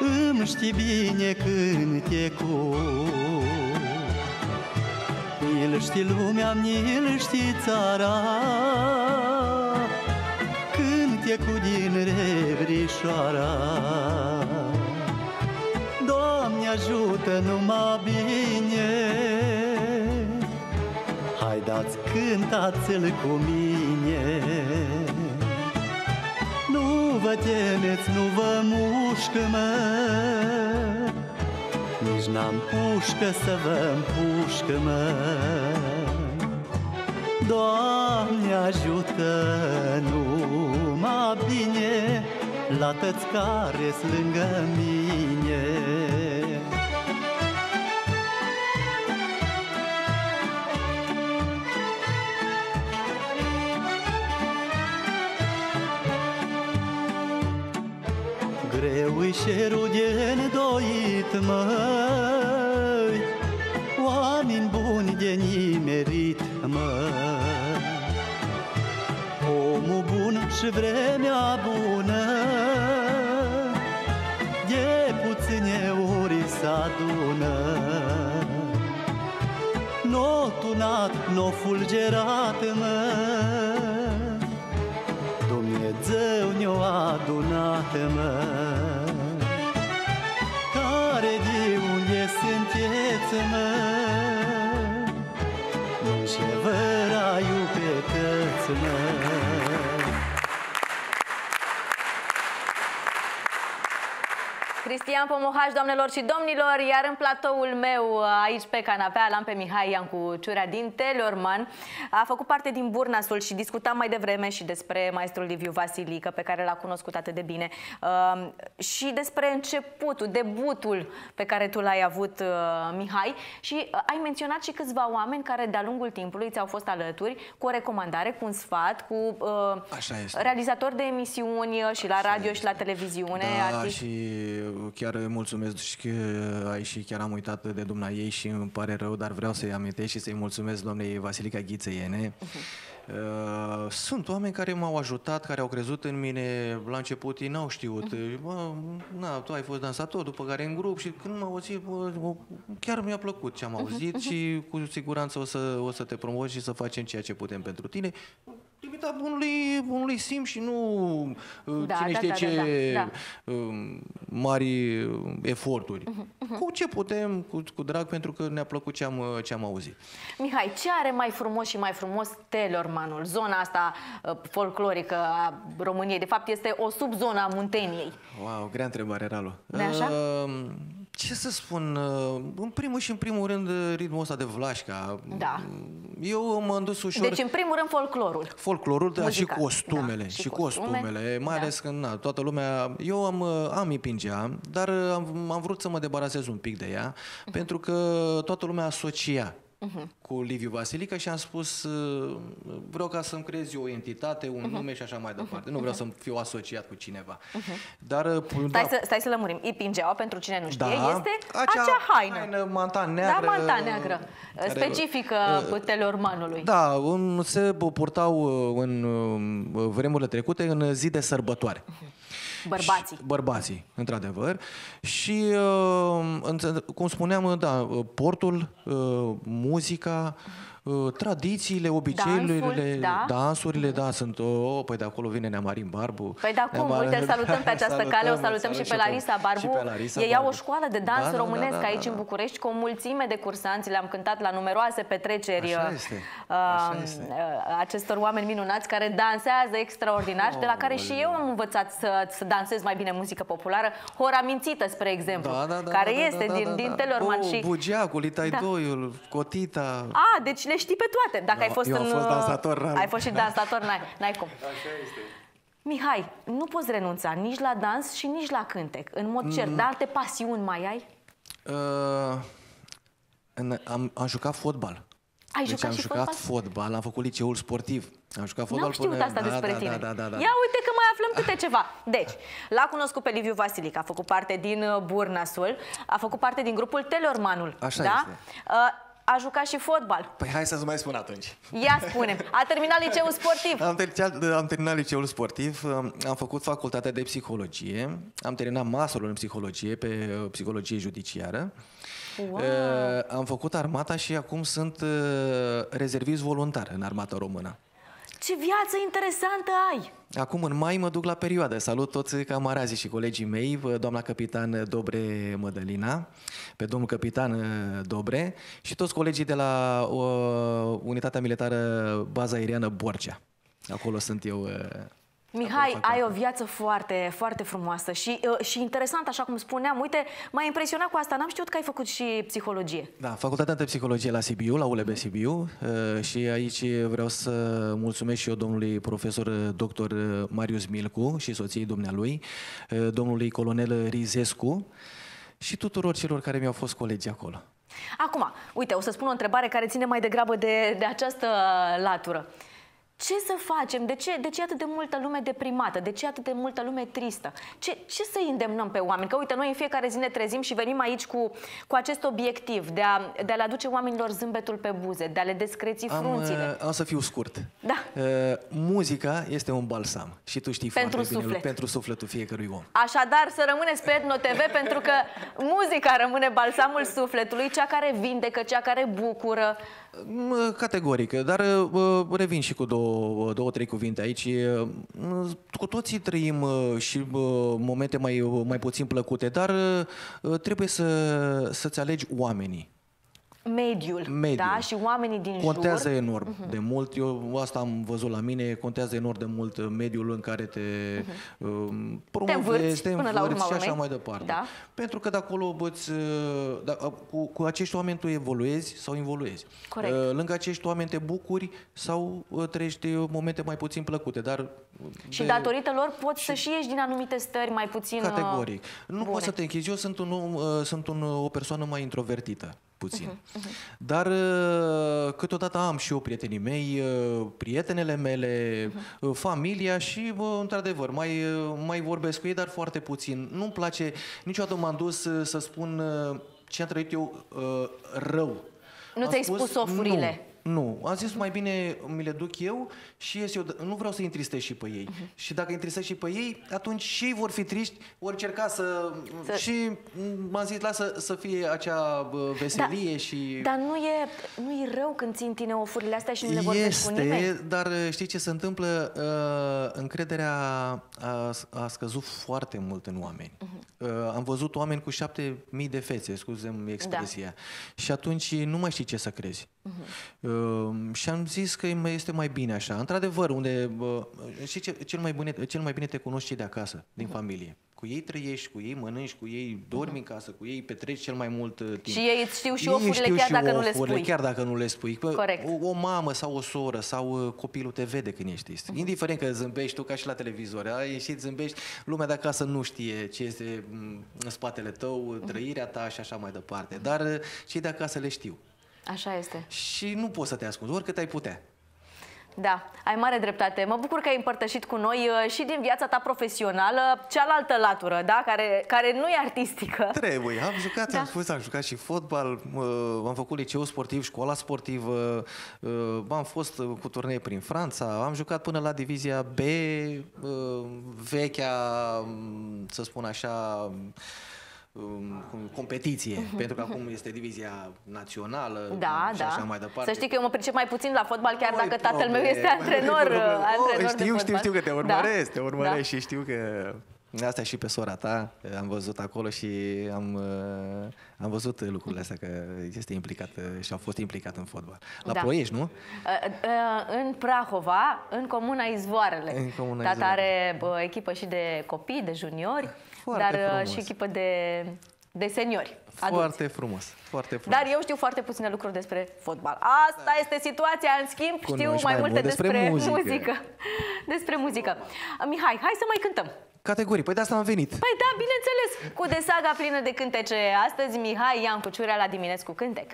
îmi știi bine cântecul. Ni-l știi lumea, ni-l știi țara, cântecul din Rebrișoara. Doamne ajută, numai bine, hai dați, cântați-l cu mine. Nu vă temeți, nu vă mușcă, mă, nici n-am pușcă să vă-mpușcă, mă. Doamne ajută, numai bine la tăți care-s lângă mine. Greu-i șerul de-ndoit, măi, oameni buni de nimerit, măi. Omul bun și vremea bună, de puține ori s-adună. N-o tunat, n-o fulgerat, măi, Dumnezeu ne-o adunat, mă. Care de unde sunteți, mă, nici vă raiul pe tăți, mă. Cristian Pomohaș, doamnelor și domnilor, iar în platoul meu, aici pe canapea, l-am pe Mihai Iancu Ciurea din Teleorman. A făcut parte din Burnasul și discutam mai devreme și despre maestrul Liviu Vasilică, pe care l-a cunoscut atât de bine, și despre începutul, debutul pe care tu l-ai avut, Mihai, și ai menționat și câțiva oameni care de-a lungul timpului ți-au fost alături cu o recomandare, cu un sfat, cu realizatori de emisiuni și la radio și la televiziune. Da, și chiar îi mulțumesc și că ai și chiar am uitat de dumnea ei și îmi pare rău, dar vreau să-i amintesc și să-i mulțumesc doamnei Vasilica Ghițeiene. Uh-huh. Sunt oameni care m-au ajutat, care au crezut în mine. La început ei n-au știut. Uh-huh. Bă, na, tu ai fost dansator, după care în grup, și când m-au auzit, bă, chiar mi-a plăcut ce am auzit. Uh-huh. Și cu siguranță o să, o să te promovi și să facem ceea ce putem pentru tine. Limita bunului, bunului simț și nu da, cine da, știe da, ce da, da. mari eforturi. Uh-huh, uh-huh. Cu ce putem, cu, cu drag, pentru că ne-a plăcut ce am, ce am auzit. Mihai, ce are mai frumos și mai frumos Teleormanul, zona asta folclorică a României? De fapt, este o subzonă a Munteniei. Wow, grea întrebare, Ralu. De așa? Uh, Ce să spun, în primul și în primul rând ritmul ăsta de Vlașca. Da. Eu m-am dus ușor. Deci în primul rând folclorul. Folclorul, dar și costumele, da, și, și costumele, costumele mai da. ales când na, toată lumea, eu am am ipingea, dar am, am vrut să mă debarasez un pic de ea, uh-huh. pentru că toată lumea asocia uh-huh. cu Liviu Vasilică și am spus vreau ca să-mi creez eu o entitate, un uh-huh. nume și așa mai departe. Uh-huh. Nu vreau să fiu asociat cu cineva. Uh-huh. Dar, stai, da, să, stai să lămurim. Ipingeaua, pentru cine nu știe, da, este acea, acea haină. haină manta neagră. Da, manta neagră. Care, specifică uh, Teleormanului. Da, um, se purtau în uh, vremurile trecute în zi de sărbătoare. Uh-huh. Bărbații. Bărbații, într-adevăr. Și, cum spuneam, da, portul, muzica, tradițiile, obiceiurile, da? dansurile, da, sunt, oh, păi de acolo vine Nea Marin Barbu. Păi de acum, Bar... uite, salutăm pe această salutăm, cale, o salutăm, salutăm și pe Larisa Barbu. Pe Larisa Ei Barbu. Au o școală de dans da, românesc da, da, aici da, da. în București, cu o mulțime de cursanți, le-am cântat la numeroase petreceri Așa este. Așa este. Uh, acestor oameni minunați care dansează extraordinar, oh, de la care și eu am învățat să, să dansez mai bine muzică populară, Hora Mințită, spre exemplu, da, da, da, care da, da, este da, da, din, da, da. din Teleorman oh, și... Bugeacul, Litaidoiul, da. Cotita... A, deci le știi pe toate. Dacă no, ai fost eu în... fost dansator, ai fost și dansator, n-ai cum. Așa este. Mihai, nu poți renunța nici la dans și nici la cântec. În mod mm. cert, dar alte pasiuni mai ai? Uh, în, am, am jucat fotbal. Ai deci jucat am și jucat fotbal? fotbal, am făcut liceul sportiv. Am jucat fotbal. N-am știut până... asta da, despre da, tine. Da, da, da, da. Ia uite că mai aflăm câte ceva. Deci, l-a cunoscut pe Liviu Vasilică, a făcut parte din Burnasul, a făcut parte din grupul Teleormanul. Așa da? este. Uh, A jucat și fotbal. Păi hai să-ți mai spun atunci. Ia spune. A terminat liceul sportiv. Am terminat, am terminat liceul sportiv, am făcut facultatea de psihologie, am terminat masterul în psihologie, pe psihologie judiciară. Wow. Am făcut armata și acum sunt rezervist voluntar în armata română. Ce viață interesantă ai! Acum, în mai, mă duc la perioadă. Salut toți camarazii și colegii mei, doamna capitan Dobre Mădălina, pe domnul capitan Dobre și toți colegii de la uh, Unitatea Militară Baza Aeriană Borcea. Acolo sunt eu... Uh, Mihai, ai o viață foarte, foarte frumoasă și, uh, și interesantă, așa cum spuneam. Uite, m-a impresionat cu asta. N-am știut că ai făcut și psihologie. Da, facultatea de psihologie la Sibiu, la U L B Sibiu uh, și aici vreau să mulțumesc și eu domnului profesor doctor Marius Milcu și soției dumnealui, uh, domnului colonel Rizescu și tuturor celor care mi-au fost colegi acolo. Acum, uite, o să spun o întrebare care ține mai degrabă de, de această latură. Ce să facem? De ce, de ce atât de multă lume deprimată? De ce atât de multă lume tristă? Ce, ce să îndemnăm pe oameni? Că uite, noi în fiecare zi ne trezim și venim aici cu, cu acest obiectiv de a, de a le aduce oamenilor zâmbetul pe buze, de a le descreți frunțile. Am, am să fiu scurt. Da. Uh, muzica este un balsam și tu știi pentru foarte suflet. bine pentru sufletul fiecărui om. Așadar, să rămâneți pe Etno T V pentru că muzica rămâne balsamul sufletului, cea care vindecă, cea care bucură. Categoric, dar uh, revin și cu două două, trei cuvinte aici. Cu toții trăim și momente mai, mai puțin plăcute, dar trebuie să, să-ți alegi oamenii. Mediul, Mediul. Da? Și oamenii din jur. Contează enorm uh-huh. de mult. Eu asta am văzut la mine. Contează enorm de mult mediul în care te uh-huh. uh, promovezi, te învârți și așa mai departe. Da. Pentru că de acolo îți, da, cu, cu acești oameni tu evoluezi sau involuezi. Corect. Uh, lângă acești oameni te bucuri sau uh, trăiești momente mai puțin plăcute. Dar și de... datorită lor poți să și ieși din anumite stări mai puțin categoric. Nu bune. Poți să te închizi. Eu sunt, un, uh, sunt un, o persoană mai introvertită. Puțin. Uh-huh, uh-huh. Dar câteodată am și eu prietenii mei, prietenele mele, uh-huh. familia și, într-adevăr, mai, mai vorbesc cu ei, dar foarte puțin. Nu-mi place, niciodată m-am dus să spun ce am trăit eu rău. Nu ți-ai spus ofurile? Nu, am zis mai bine mi le duc eu și ies eu, nu vreau să-i întristez și pe ei. Uh-huh. Și dacă îi întristez și pe ei, atunci și ei vor fi triști, vor încerca să... să... Și m-am zis, lasă să fie acea veselie da, și... Dar nu e, nu e rău când țin tine ofurile astea și nu le vorbești cu nimeni? Este, dar știi ce se întâmplă? Încrederea a, a scăzut foarte mult în oameni. Uh-huh. Am văzut oameni cu șapte mii de fețe, scuze-mi expresia. Da. Și atunci nu mai știi ce să crezi. Uh-huh. Uh, și am zis că este mai bine așa. Într-adevăr, unde uh, știi ce, cel, mai bine, cel mai bine te cunoști cei de acasă, din uh-huh. familie. Cu ei trăiești, cu ei mănânci, cu ei dormi în casă, cu ei petreci cel mai mult timp. Și ei știu și ofurile, chiar dacă nu le spui. Chiar dacă nu le spui. Corect. O, o mamă sau o soră sau copilul te vede când ești trist. Uh-huh. Indiferent că zâmbești tu ca și la televizor, ai ieșit, zâmbești, lumea de acasă nu știe ce este în spatele tău, trăirea ta și așa mai departe. Dar cei de acasă le știu. Așa este. Și nu poți să te ascunzi, oricât ai putea. Da, ai mare dreptate. Mă bucur că ai împărtășit cu noi și din viața ta profesională cealaltă latură, da? Care, care nu e artistică. Trebuie. Am jucat, da. am spus, am jucat și fotbal, am făcut liceul sportiv, școala sportivă, am fost cu turnee prin Franța, am jucat până la divizia B, vechea, să spun așa... competiție, pentru că acum este divizia națională, da, și da. Așa mai departe. Să știi că eu mă pricep mai puțin la fotbal, chiar nu dacă probleme, tatăl meu este antrenor, antrenor oh, știu, știu, știu că te urmăresc, da? Te urmăresc da. Și știu că... Asta și pe sora ta, am văzut acolo și am, am văzut lucrurile astea, că este implicat și a fost implicat în fotbal. La da. Ploiești, nu? În Prahova, în comuna Izvoarele. În comuna Tata Izvoarele. Are echipă și de copii, de juniori, foarte dar frumos. Și echipă de... de seniori. Foarte adulți. Frumos, foarte frumos. Dar eu știu foarte puține lucruri despre fotbal. Asta da. Este situația, în schimb, cunoști știu mai, mai multe mult despre, despre muzică. muzică. Despre muzică. Mihai, hai să mai cântăm. Categorii, păi de asta am venit. Păi da, bineînțeles, cu de saga plină de cântece. Astăzi Mihai Iancu Ciurea la Dimineti cu Cantec.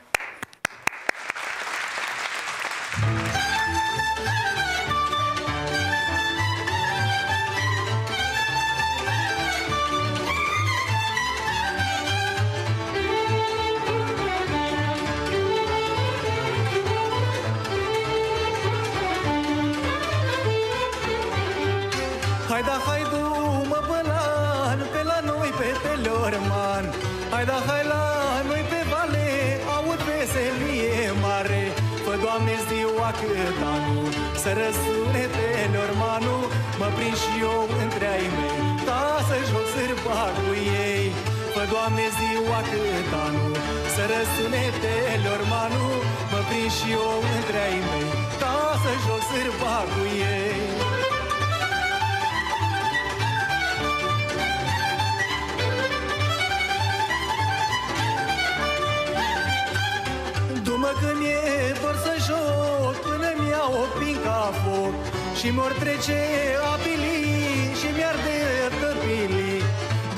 Hai da, hai du-mă bălan, pe la noi pe Teleorman. Hai da, hai la noi pe vale, aud veselie mare. Fă, Doamne, ziua cât anul, să răsune Teleormanul. Mă prind și eu între ai mei, da, să joc sârba cu ei. Fă, Doamne, ziua cât anul, să răsune Teleormanul. Mă prind și eu între ai mei, da, să joc sârba cu ei. Du-mă când e vor să joc, până mi-au opin ca foc. Și mor trece apilii și mi-ar de tăpilii.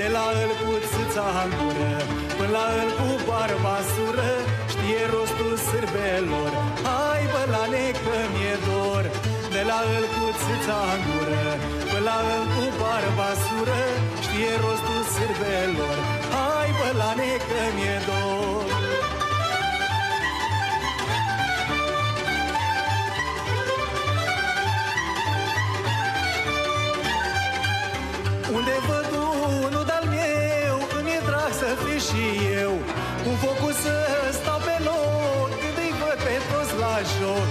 De la el cu țâța în gură, până la el cu barba sură, știe rostul sârbelor. Hai, bălane, că mi-e dor. De la el cu țâța în gură, până la el cu barba sură, știe rostul sârbelor. Hai, bălane, că mi-e dor. Unde văd unul de-al meu, îmi e drag să fiu și eu. Cu focul să stau pe loc, când îi văd pe toți la joc.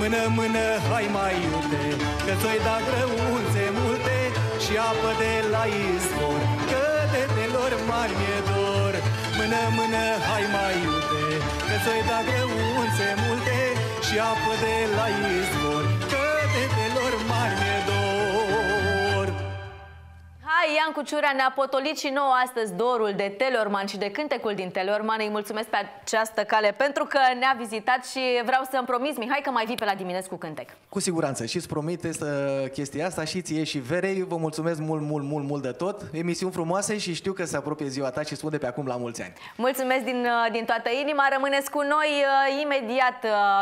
Mână, mână, hai mai iute, că ți-o-i da grăunțe multe și apă de la izvor, că de Teleorman mi-e dor. Mână, mână, hai mai iute, că ți-o-i da grăunțe multe și apă de la izvor, că de Teleorman mi-e dor. Mihai Iancu Ciurea ne-a potolit și nouă astăzi dorul de Teleorman și de cântecul din Teleorman. Îi mulțumesc pe această cale pentru că ne-a vizitat și vreau să-mi promiți, Mihai, că mai vii pe la Dimineti cu Cantec. Cu siguranță și îți promit chestia asta și ție și Verei. Vă mulțumesc mult, mult, mult, mult de tot. Emisiuni frumoase și știu că se apropie ziua ta și spun de pe acum la mulți ani. Mulțumesc din, din toată inima. Rămâneți cu noi. Imediat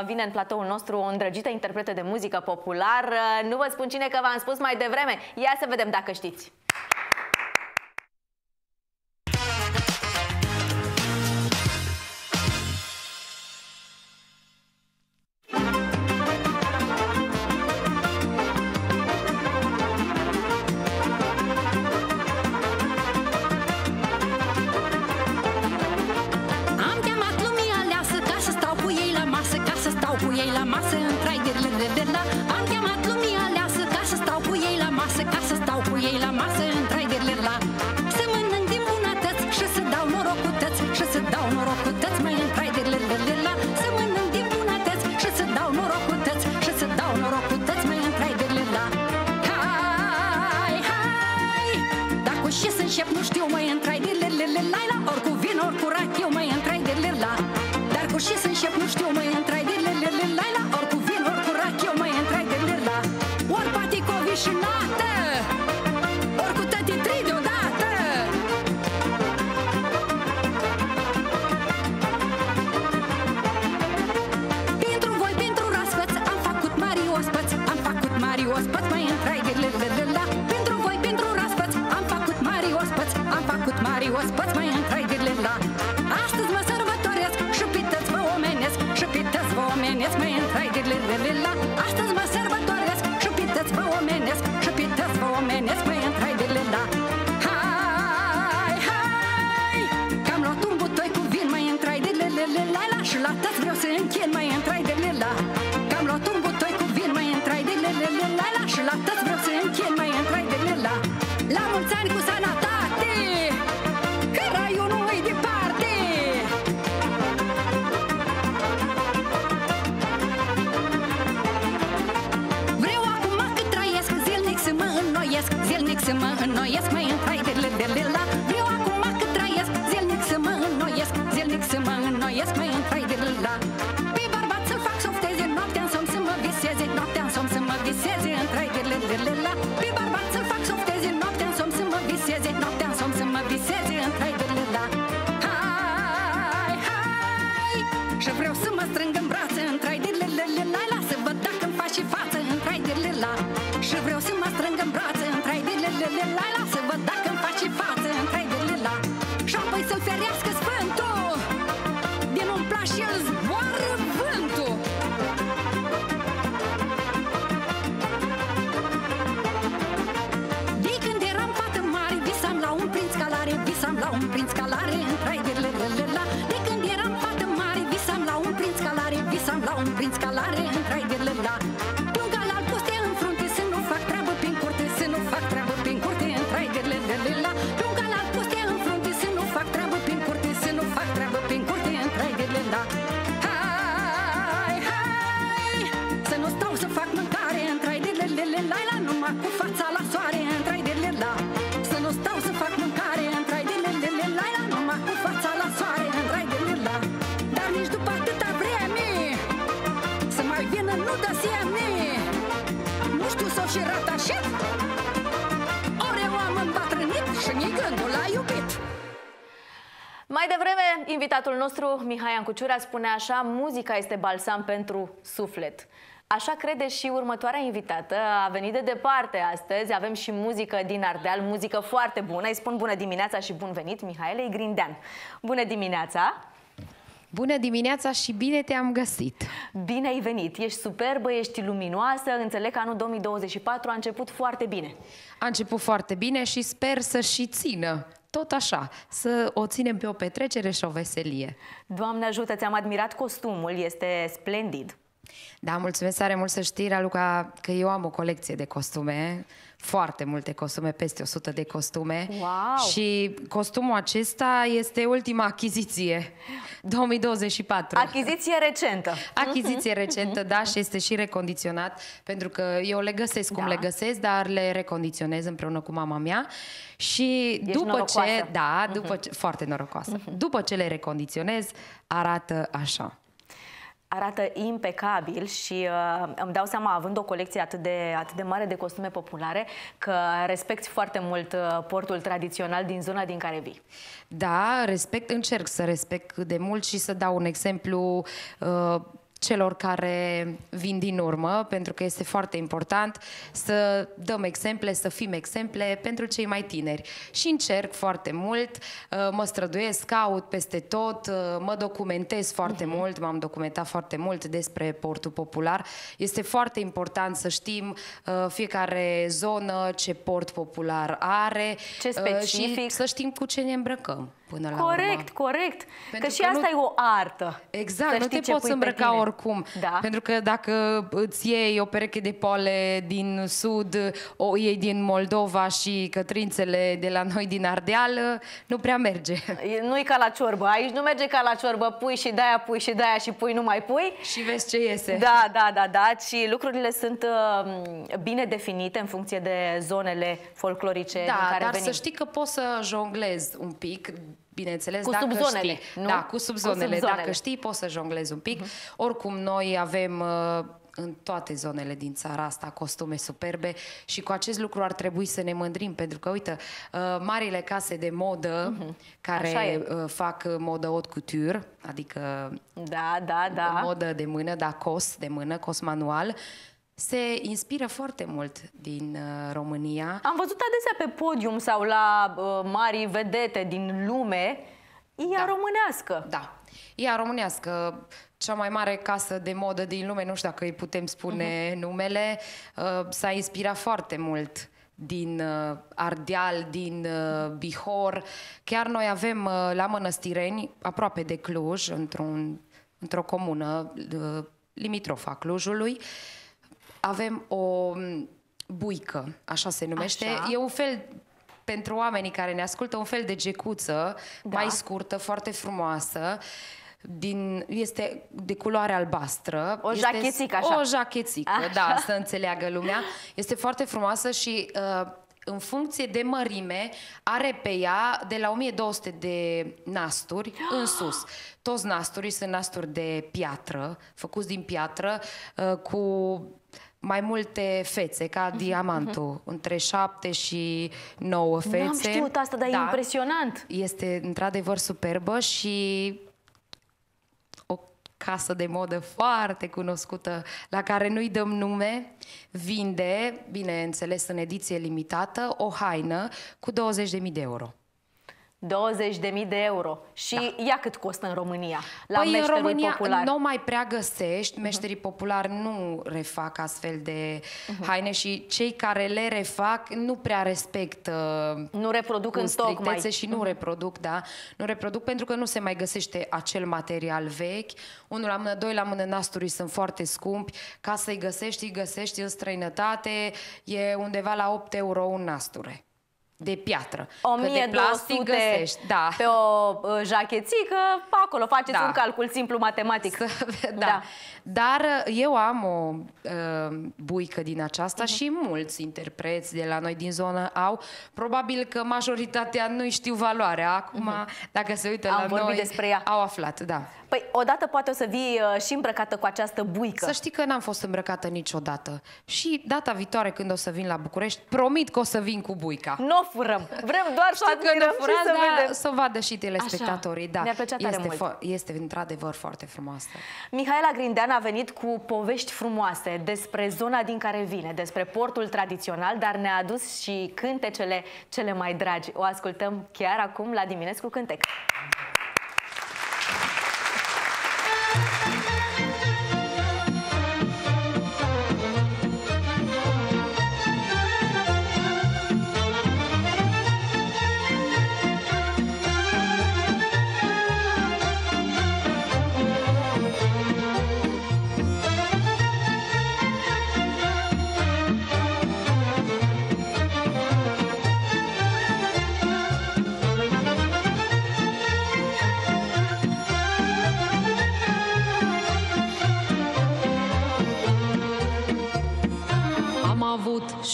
vine în platoul nostru o îndrăgită interpretă de muzică populară. Nu vă spun cine, că v-am spus mai devreme. Ia să vedem dacă știți. Hai, hai, să mă înnoiesc, mai în haidele de lela. Vreau acum că trăiesc, zilnic să mă înnoiesc, zilnic să mă înnoiesc, mai în haidele de lela. Pe bărbat să-l fac softeze, noaptea-n somn să mă viseze, noaptea-n somn să mă viseze, în haidele de lela. Pe bărbat să-l fac softeze, noaptea-n somn să mă viseze, noaptea-n somn să mă viseze, în haidele de lela. Hai, hai, și vreau să mă strâng în brațe, în haidele de lela, lasă-vă dacă-mi faci și față, în haidele de lela. Și vreau să mă strâng în brațe, într-ai de lelele la, lasă văd dacă-mi faci față, într-ai de la. Și-apoi să-l ferească Sfântul, din un plaș el zboară vântul. De când eram fată mare, visam la un prinț calare, visam la un prinț calare, într-ai de lelele la. De când eram fată mare, visam la un prinț calare, visam la un prinț calare, într-ai de lelele la. Și ratașit, ori eu am îmbătrânit și nici gândul la iubit. Mai devreme, invitatul nostru, Mihai Iancu Ciurea, spune așa: muzica este balsam pentru suflet. Așa crede și următoarea invitată. A venit de departe astăzi. Avem și muzică din Ardeal, muzică foarte bună. Îi spun bună dimineața și bun venit Mihaelei Grindean. Bună dimineața! Bună dimineața și bine te-am găsit! Bine ai venit! Ești superbă, ești luminoasă, înțeleg că anul două mii douăzeci și patru a început foarte bine. A început foarte bine și sper să și țină, tot așa, să o ținem pe o petrecere și o veselie. Doamne ajută, ți-am admirat costumul, este splendid! Da, mulțumesc tare mult, să știi, Raluca, că eu am o colecție de costume, foarte multe costume, peste o sută de costume. Wow! Și costumul acesta este ultima achiziție, două mii douăzeci și patru. Achiziție recentă. Achiziție recentă, da, și este și recondiționat, pentru că eu le găsesc cum da. le găsesc, dar le recondiționez împreună cu mama mea. Și ești după norocoasă. ce, da, după ce, foarte norocoasă. După ce le recondiționez, arată așa. Arată impecabil și uh, îmi dau seama, având o colecție atât de, atât de mare de costume populare, că respecti foarte mult uh, portul tradițional din zona din care vii. Da, respect, încerc să respect cât de mult și să dau un exemplu uh, celor care vin din urmă, pentru că este foarte important să dăm exemple, să fim exemple pentru cei mai tineri. Și încerc foarte mult, mă străduiesc, caut peste tot, mă documentez foarte uh-huh. mult, m-am documentat foarte mult despre portul popular. Este foarte important să știm fiecare zonă, ce port popular are, ce specific, și să știm cu ce ne îmbrăcăm. Până la corect, urmă. corect. Pentru că și că asta nu... e o artă. Exact, să nu te poți îmbrăca oricum. Da. Pentru că dacă îți iei o pereche de poale din sud, o iei din Moldova și cătrințele de la noi din Ardeal, nu prea merge. Nu-i ca la ciorbă. Aici nu merge ca la ciorbă. Pui și de-aia, pui și de-aia și pui, nu mai pui. Și vezi ce iese. Da, da, da, da. Și lucrurile sunt bine definite în funcție de zonele folclorice da, în care dar venim. Să știi că poți să jonglezi un pic. Bineînțeles, cu dacă știi. Nu? Da, cu subzonele. Cu sub dacă știi, poți să jonglezi un pic. Uh-huh. Oricum, noi avem uh, în toate zonele din țara asta costume superbe și cu acest lucru ar trebui să ne mândrim, pentru că, uite, uh, marile case de modă uh-huh. care uh, fac modă haute couture, adică da, da, da. modă de mână, da, cos de mână, cos manual, se inspiră foarte mult din uh, România. Am văzut adesea pe podium sau la uh, mari vedete din lume, ea da. românească. Da, ea românească. Cea mai mare casă de modă din lume, nu știu dacă îi putem spune uh-huh. numele, uh, s-a inspirat foarte mult din uh, Ardeal, din uh, Bihor. Chiar noi avem uh, la Mănăstireni, aproape de Cluj, într-un, într-o comună uh, limitrofa Clujului, avem o buică, așa se numește. Așa. E un fel, pentru oamenii care ne ascultă, un fel de gecuță, da. mai scurtă, foarte frumoasă, din, este de culoare albastră. O este jachețică, așa. O jachețică, așa. da, să înțeleagă lumea. Este foarte frumoasă și uh, în funcție de mărime, are pe ea de la o mie două sute de nasturi în sus. Toți nasturii sunt nasturi de piatră, făcuți din piatră, cu mai multe fețe, ca diamantul, între șapte și nouă fețe. N-am știut asta, dar da, e impresionant. Este într-adevăr superbă și o casă de modă foarte cunoscută, la care nu-i dăm nume, vinde, bineînțeles în ediție limitată, o haină cu douăzeci de mii de euro. douăzeci de mii de euro. Și da, ea cât costă în România? La păi meșterii în România populari nu mai prea găsești. Meșterii uh-huh. populari nu refac astfel de uh-huh. haine și cei care le refac nu prea respectă. Nu reproduc în strictețe și nu reproduc, da. Nu reproduc pentru că nu se mai găsește acel material vechi. Unul la mână, doi la mână, nasturii sunt foarte scumpi. Ca să-i găsești, îi găsești în străinătate. E undeva la opt euro un nasture. De piatră. o mie două sute da, pe o jachețică, acolo faceți da, un calcul simplu matematic. Să, da, da. Dar eu am o uh, buică din aceasta uh-huh. și mulți interpreți de la noi din zonă au. Probabil că majoritatea nu știu valoarea. Acum, uh-huh. dacă se uită am la noi, despre ea, au aflat. Da. Păi odată poate o să vii uh, și îmbrăcată cu această buică. Să știi că n-am fost îmbrăcată niciodată. Și data viitoare când o să vin la București, promit că o să vin cu buica. Nu furăm. Vrem doar să admirăm și să vedem. Să o vadă și telespectatorii. Da. Mi-a plăcut tare mult. Este într-adevăr foarte frumoasă. Mihaela Grindean a venit cu povești frumoase despre zona din care vine, despre portul tradițional, dar ne-a adus și cântecele cele mai dragi. O ascultăm chiar acum la Dimineti cu Cantec.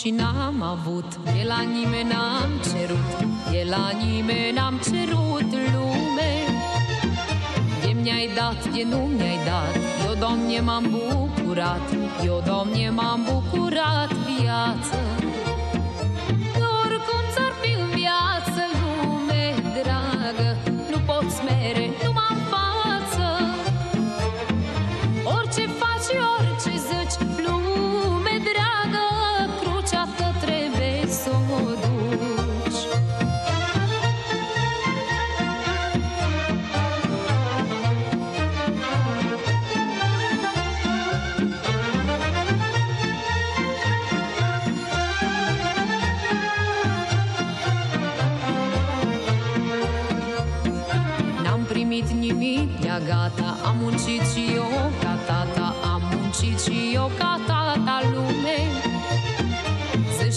Și n-am avut, de la nimeni n-am cerut, de la nimeni n-am cerut lume. De mi-ai dat, de nu mi-ai dat, eu, Doamne, m-am bucurat, eu, Doamne, m-am bucurat viață. Că oricum ți-ar fi în viață, lume dragă, nu poți mere numai în față. Orice faci, orice zici, lume dragă, că trebuie să o duci. N-am primit nimic, de-a gata, am muncit și eu ca tata, am muncit și eu ca tata lume.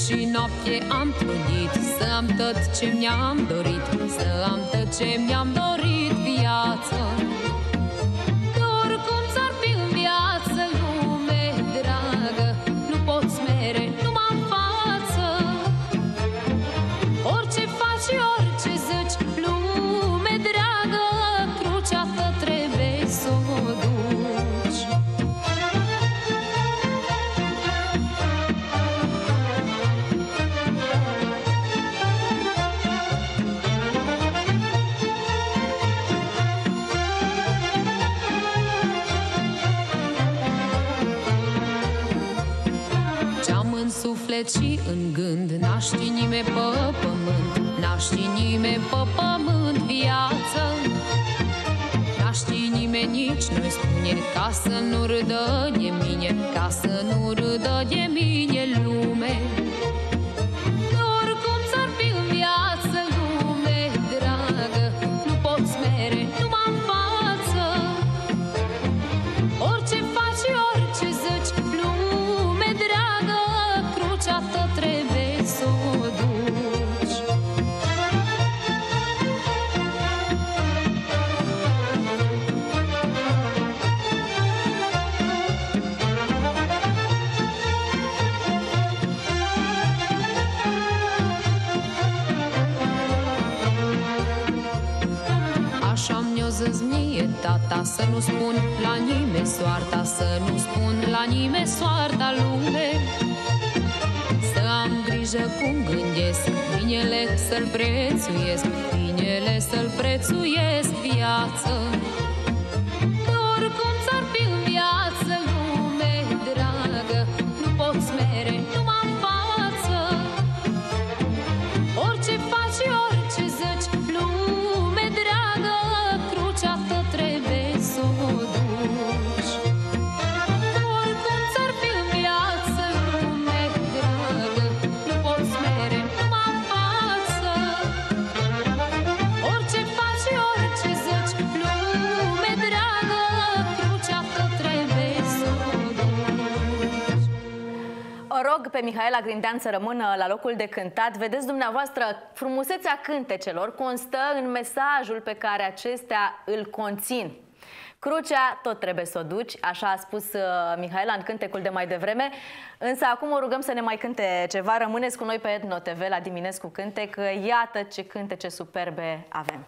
Și noapte am trudit să am tot ce mi-am dorit, să am tot ce mi-am dorit viață. Că oricum ți-ar fi în viață, lume dragă, nu poți mere numai în față. Orice faci, orice zici, lume dragă, crucea ta trebuie să o duci. Suflet și în gând, n-aș ști nimeni pe pământ, n-aș ști nimeni pe pământ viață. N-aș ști nimeni nici noi spune, ca să nu râdă de mine, ca să nu râdă de mine lume. Că oricum ți-ar fi în viață, lume dragă, nu poți mere numai în față. Orice faci, orice zici, lume dragă, asta trebuie să o duci. data să nu spun la nimeni soarta, să nu spun la nimeni soarta lume. Să am grijă cum gândesc, binele să-l prețuiesc, binele să-l prețuiesc viață. Că oricum ți-ar fi în viață lume dragă, nu poți mere, nu m-am față. Orice faci, orice zăci, lume dragă, crucea tot trebuie să o duci. Oricum ți-ar fi în viață lume dragă, nu poți mere, nu m-am față. Orice faci, orice zăci, lume dragă, crucea tot trebuie să o duci. O rog pe Mihaela Grindean să rămână la locul de cântat. Vedeți dumneavoastră, frumusețea cântecelor constă în mesajul pe care acestea îl conțin. Crucea tot trebuie să o duci, așa a spus Mihaela în cântecul de mai devreme, însă acum o rugăm să ne mai cânte ceva. Rămâneți cu noi pe Etno T V la Dimineti cu Cantec. Iată ce cântece superbe avem!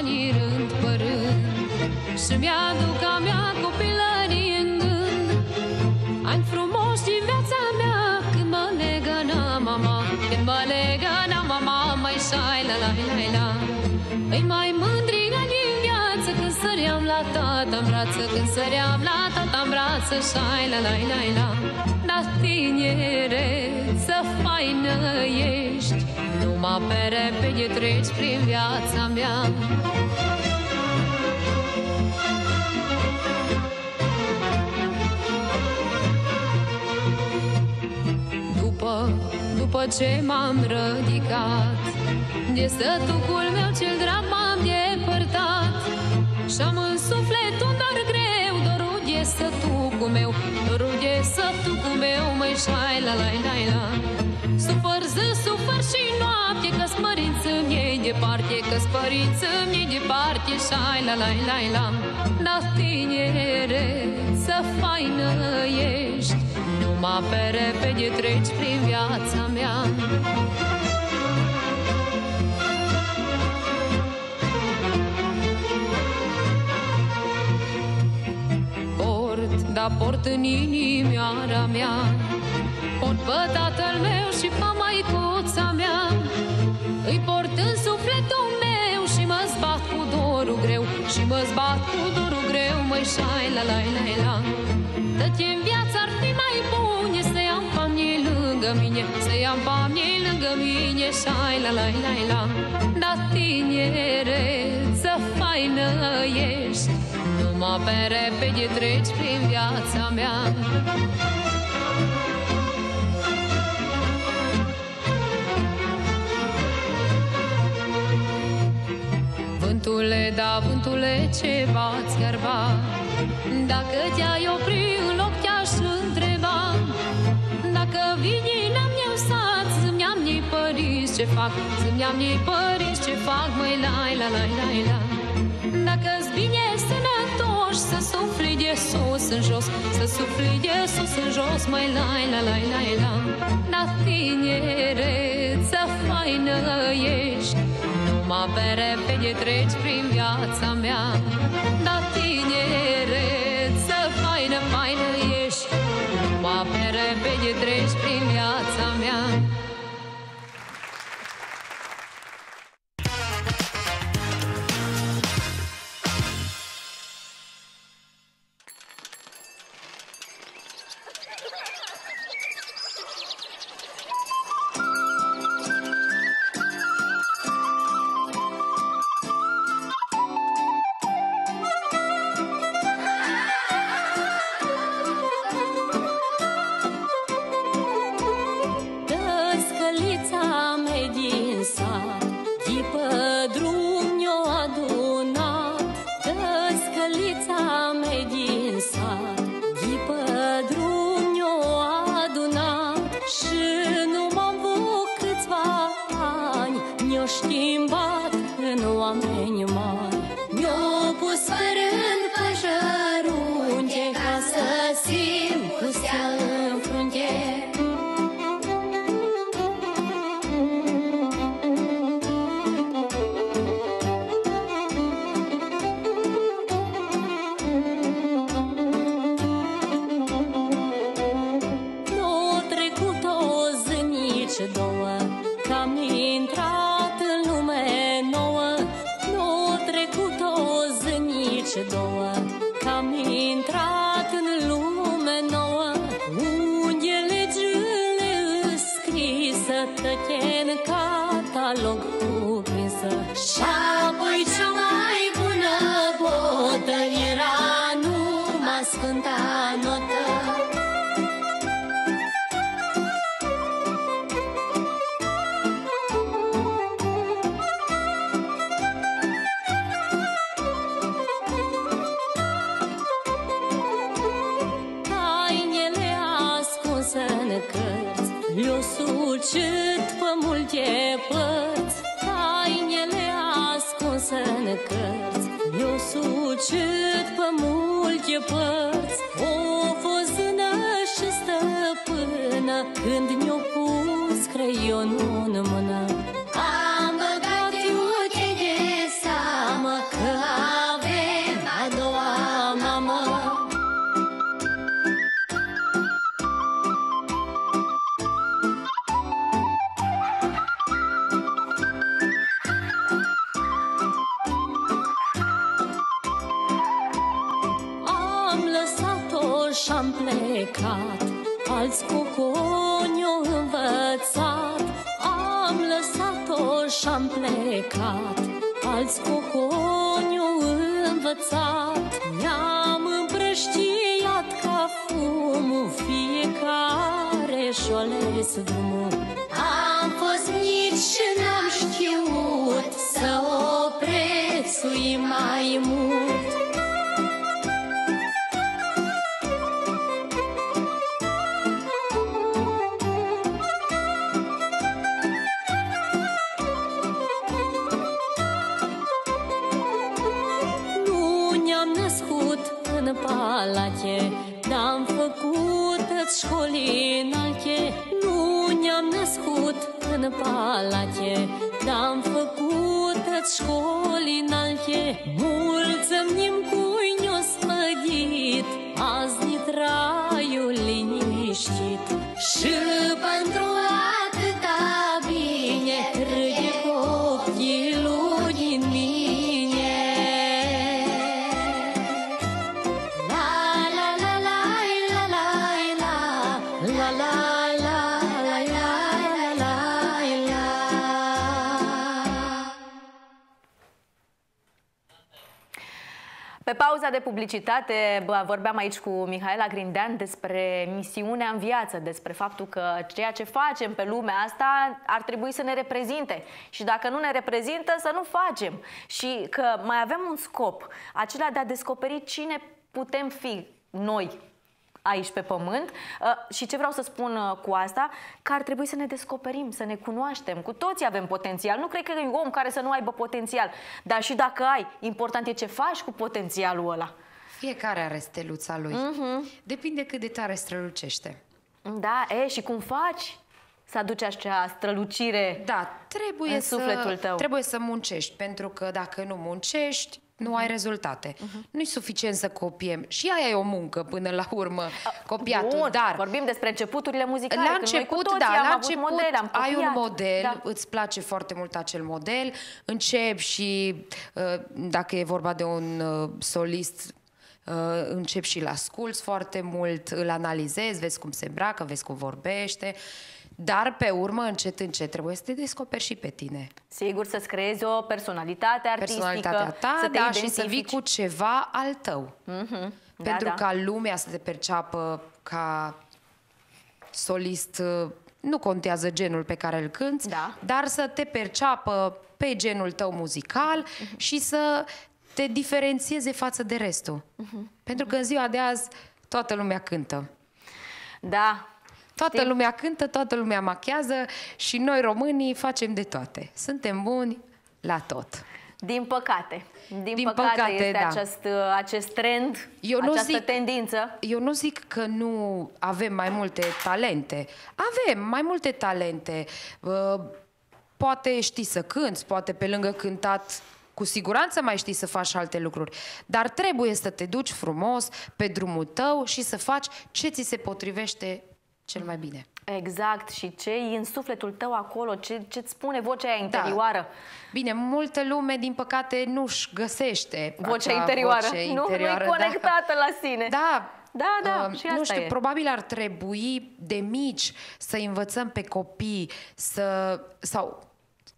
Anii rând pe rând și mi-aduc a mea copilărie în gând, ani frumoși din viața mea, când mă legăna mama, când mă legăna mama, mai șai la la la la. Îi mai mândri ani în viață, când săream la tata-n brață, când săream la tata-n brață, șai la la la la. Dar tinere, să faină ești, numai pe repede treci prin viața mea. După, după ce m-am rădicat, de sătucul meu cel drag m-am depărtat. Și-am în suflet un dor greu, dorul de sătucul meu, dorul de sătucul meu, măi șai la la la la. Sufăr ză, sufăr și noapte, că-s părinții mei departe, că-s părinții mei departe, șai la la la la. Dar tinere, să faină ești, numai pe repede treci prin viața mea. Port, dar port în inimioara mea, port pe tatăl meu și pe maicuța mea, îi port în sufletul meu și mă zbat cu dorul greu, și mă zbat cu dorul greu, măi șai la la la la. Tătie-n viața ar fi mai bune, să iau pe mine lângă mine, să iau pe mine lângă mine, șai la la la la. Dar tinere, să faină ești, numai pe repede treci prin viața mea. Vântule, da, vântule, ce v-ați gărba? Dacă te-ai opri, în loc te-aș întreba. Dacă vine, n-am eu sat, să-mi am nici părinți ce fac, să-mi am nici părinți ce fac, măi lai, la la la la. Dacă-ți bine sănătoși, să sufli de sus în jos, să sufli de sus în jos, măi lai, la la la la. Dar tinerețea faină ești, numai pe repede treci prin viața mea. Dar tinerețea faină, faină ești, numai pe repede treci prin viața mea. După drum ne-o adunat, și nu m-am văzut câțiva ani. ce două, că am intrat în lume nouă, unghiele gile înscrisă, tăche în catalog cuprinsă. Și-apoi cea mai bună botă era numai sfânta notă. Eu sucit pe multe părți, tainele ascunse în cărți. Eu sucit pe multe părți, o fozână și stăpână, când mi-o pus creionul în mână. Am băgat iute de seamă că avem a doua mamă. Și-am plecat, alți coconi au învățat. Am lăsat-o și-am plecat, alți coconi au învățat. Ne-am împrăștiat ca fumul, fiecare și-o ales drumul. Am fost mici și n-am știut să o prețuim mai mult. Palate, n-am făcut-ți școli înalte. Nu ne-am născut în palate, n-am făcut-ți școli înalte. Mulțumim cui ne-o spădit azi ni traiul liniștit. Și pentru atâta bine râde copiii lui din mine. Pe pauza de publicitate vorbeam aici cu Mihaela Grindean despre misiunea în viață, despre faptul că ceea ce facem pe lumea asta ar trebui să ne reprezinte și dacă nu ne reprezintă să nu facem și că mai avem un scop, acela de a descoperi cine putem fi noi aici pe pământ. Și ce vreau să spun cu asta, că ar trebui să ne descoperim, să ne cunoaștem. Cu toții avem potențial, nu cred că e un om care să nu aibă potențial, dar și dacă ai, important e ce faci cu potențialul ăla. Fiecare are steluța lui. uh-huh. Depinde cât de tare strălucește. Da, e, și cum faci să aduci acea strălucire. Da, trebuie în să, sufletul tău. Trebuie să muncești, pentru că dacă nu muncești nu ai rezultate. Uh-huh. Nu e suficient să copiem. Și aia e o muncă până la urmă, copiatul. Bun, dar vorbim despre începuturile muzicale. La început, da, la început model, am ai un model, da. Îți place foarte mult acel model, începi și dacă e vorba de un solist, începi și-l asculți foarte mult, îl analizezi, vezi cum se îmbracă, vezi cum vorbește. Dar pe urmă, încet, încet, trebuie să te descoperi și pe tine. Sigur, să-ți creezi o personalitate artistică. Personalitatea ta, să te da, și să vii cu ceva al tău. Mm-hmm. Pentru da, da. ca lumea să te perceapă ca solist, nu contează genul pe care îl cânti, da. dar să te perceapă pe genul tău muzical mm-hmm. și să te diferențieze față de restul. Mm-hmm. Pentru că în ziua de azi toată lumea cântă. Da. Toată lumea cântă, toată lumea machează și noi românii facem de toate. Suntem buni la tot. Din păcate. Din, Din păcate, păcate este da. acest, acest trend, eu această nu zic, tendință. Eu nu zic că nu avem mai multe talente. Avem mai multe talente. Poate știi să cânți, poate pe lângă cântat cu siguranță mai știi să faci alte lucruri, dar trebuie să te duci frumos pe drumul tău și să faci ce ți se potrivește cel mai bine. Exact. Și ce e în sufletul tău acolo, ce îți spune vocea aia interioară. Da. Bine, multă lume, din păcate, nu-și găsește vocea interioară. Voce interioară. Nu, nu e conectată la sine. Da. Da, da, și asta nu știu, e. Probabil ar trebui de mici să învățăm pe copii să, sau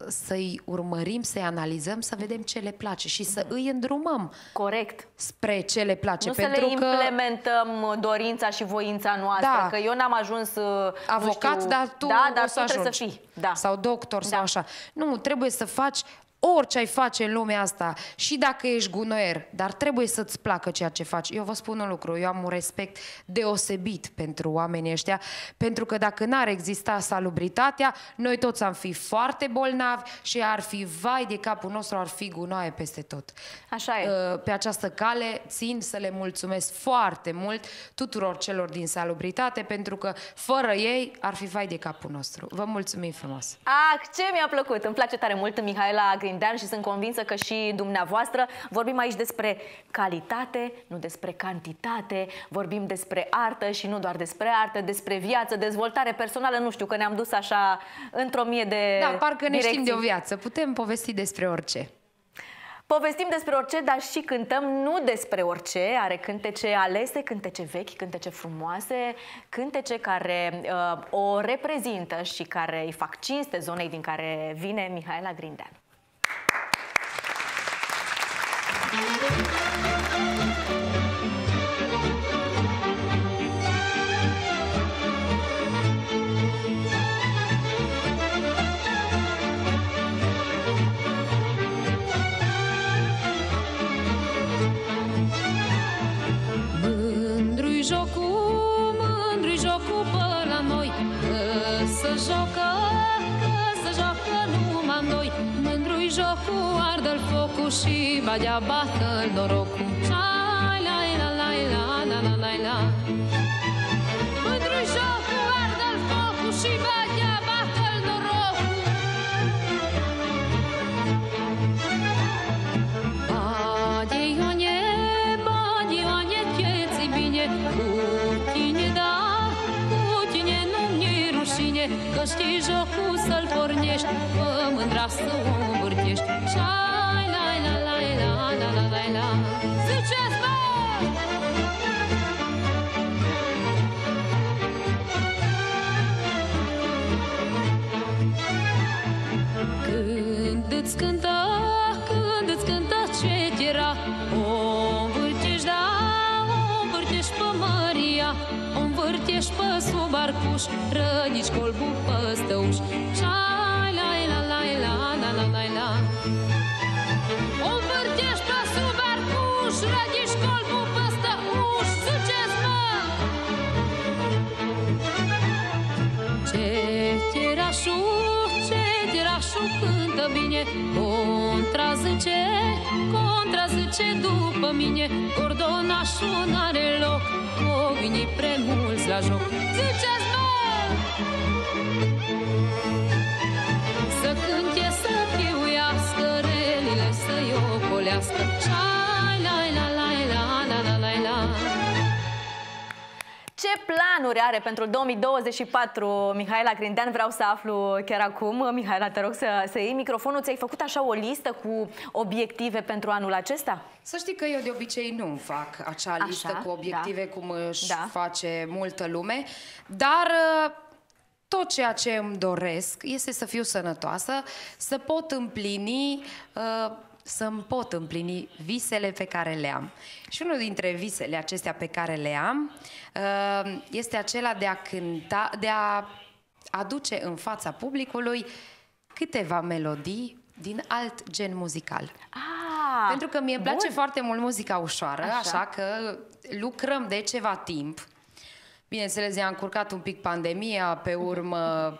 să-i urmărim, să-i analizăm, să vedem ce le place și să îi îndrumăm. Corect. Spre ce le place. Nu pentru să le implementăm că... dorința și voința noastră. Da. Că eu n-am ajuns avocat, știu, dar tu, da, dar tu trebuie să fii. Da. Sau doctor, da, sau așa. Nu, trebuie să faci orice ai face în lumea asta, și dacă ești gunoier, dar trebuie să-ți placă ceea ce faci. Eu vă spun un lucru, eu am un respect deosebit pentru oamenii ăștia, pentru că dacă n-ar exista salubritatea, noi toți am fi foarte bolnavi și ar fi, vai de capul nostru, ar fi gunoaie peste tot. Așa e. Pe această cale țin să le mulțumesc foarte mult tuturor celor din salubritate, pentru că fără ei ar fi vai de capul nostru. Vă mulțumim frumos! Ah, ce mi-a plăcut! Îmi place tare mult, Mihaela Grindean, și sunt convinsă că și dumneavoastră. Vorbim aici despre calitate, nu despre cantitate, vorbim despre artă și nu doar despre artă, despre viață, dezvoltare personală, nu știu, că ne-am dus așa într-o mie de Da, parcă direcții. Ne știm de o viață, putem povesti despre orice. Povestim despre orice, dar și cântăm nu despre orice. Are cântece alese, cântece vechi, cântece frumoase, cântece care uh, o reprezintă și care îi fac cinste zonei din care vine Mihaela Grindean. Mândru-i jocul, mândru-i jocul pe la noi, că se joacă, că se joacă numai noi. Mândru-i jocul, ardă-l focul și badea bată-l norocul. La-i-la-la-la-la-la-la-la-la. Mândru-i jocul, ardă-l focul și badea bată-l norocul. Bade-i-o-ne, bade-i-o-ne, ce-ți-i bine, cu tine, da, cu tine nu-mi rușine, că știi jocul să-l pornești, mă mândra să o învârtești. Succes, bă! Când îți cânta, când îți cânta ce era, o învârtești, da, o învârtești pe Maria, o învârtești pe sub arcuș, rădici colbul pe stăuș. O învârtești pe sub arcuș, rădici colbul pe stăuș. Succes, mă! Ceterașul, ceterașul cântă bine, contrazice, contrazice după mine, cordonașul n-are loc, o vini prea mulți la joc. Succes, mă! Să cânte, să piuiască, relile să-i ocolească. Cha-la-la-la-la-la-la-la-la. Ce planuri are pentru două mii douăzeci și patru Mihaela Grindean? Vreau să aflu chiar acum. Mihaela, te rog să, să iei microfonul. Ți-ai făcut așa o listă cu obiective pentru anul acesta? Să știi că eu de obicei nu fac acea așa, listă cu obiective, da, cum își da. face multă lume, dar... tot ceea ce îmi doresc este să fiu sănătoasă, să pot împlini, să-mi pot împlini visele pe care le am. Și unul dintre visele acestea pe care le am este acela de a cânta, de a aduce în fața publicului câteva melodii din alt gen muzical. Ah, pentru că mi-e place foarte mult muzica ușoară, așa, așa că lucrăm de ceva timp. Bineînțeles, i-a încurcat un pic pandemia, pe urmă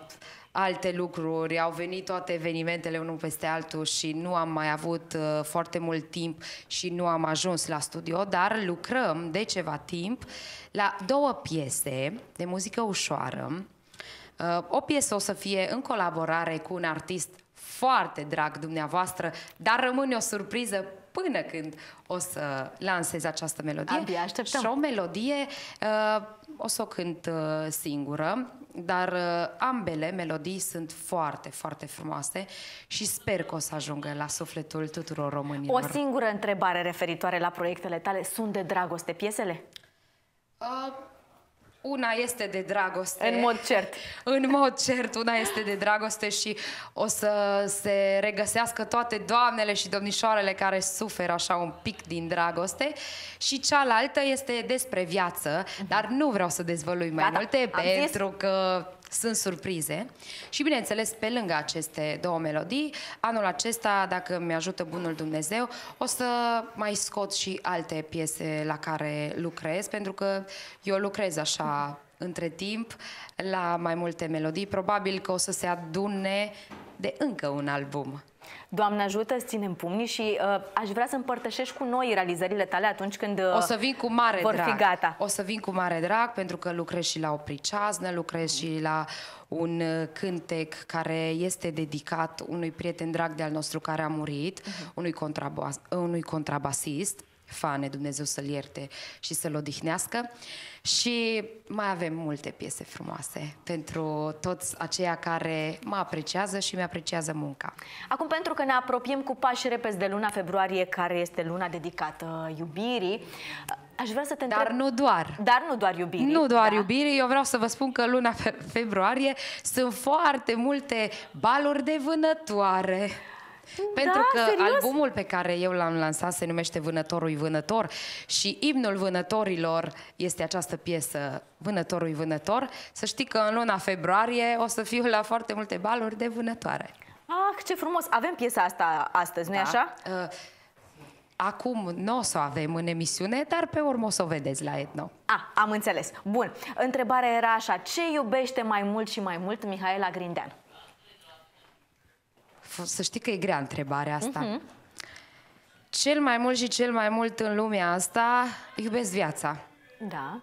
alte lucruri, au venit toate evenimentele unul peste altul și nu am mai avut uh, foarte mult timp și nu am ajuns la studio, dar lucrăm de ceva timp la două piese de muzică ușoară. Uh, o piesă o să fie în colaborare cu un artist foarte drag dumneavoastră, dar rămâne o surpriză până când o să lansez această melodie. Abia așteptăm. Și o melodie... Uh, o să o cânt singură, dar ambele melodii sunt foarte, foarte frumoase și sper că o să ajungă la sufletul tuturor românilor. O singură întrebare referitoare la proiectele tale. Sunt de dragoste piesele? Uh, una este de dragoste. În mod cert. În mod cert, una este de dragoste și o să se regăsească toate doamnele și domnișoarele care suferă așa un pic din dragoste. Și cealaltă este despre viață, dar nu vreau să dezvălui mai Gata, multe pentru că sunt surprize. Și bineînțeles, pe lângă aceste două melodii, anul acesta, dacă mi-ajută bunul Dumnezeu, o să mai scot și alte piese la care lucrez, pentru că eu lucrez așa între timp la mai multe melodii. Probabil că o să se adune de încă un album. Doamne ajută, îți ținem pumnii și uh, aș vrea să împărtășești cu noi realizările tale atunci când uh, o să vin cu mare vor drag. fi gata. O să vin cu mare drag pentru că lucrez și la o priceaznă, lucrez și la un uh, cântec care este dedicat unui prieten drag de al nostru care a murit, uh-huh. unui, contrabas, unui contrabasist, Fane, Dumnezeu să-l ierte și să-l odihnească. Și mai avem multe piese frumoase pentru toți aceia care mă apreciază și mi-apreciază munca. Acum, pentru că ne apropiem cu pași repezi de luna februarie, care este luna dedicată iubirii, aș vrea să te întreb... Dar nu doar. Dar nu doar iubirii. Nu doar da. iubirii. Eu vreau să vă spun că luna fe februarie sunt foarte multe baluri de vânătoare. Pentru da, că serios? albumul pe care eu l-am lansat se numește Vânătorul Vânător și imnul vânătorilor este această piesă, Vânătorul Vânător. Să știi că în luna februarie o să fiu la foarte multe baluri de vânătoare. Ah, ce frumos! Avem piesa asta astăzi, nu-i da. așa? Uh, Acum nu o să o avem în emisiune, dar pe urmă o să o vedeți la Etno. Ah, am înțeles. Bun. Întrebarea era așa. Ce iubește mai mult și mai mult Mihaela Grindean? Să știi că e grea întrebarea asta. Uh-huh. Cel mai mult și cel mai mult în lumea asta iubesc viața. Da.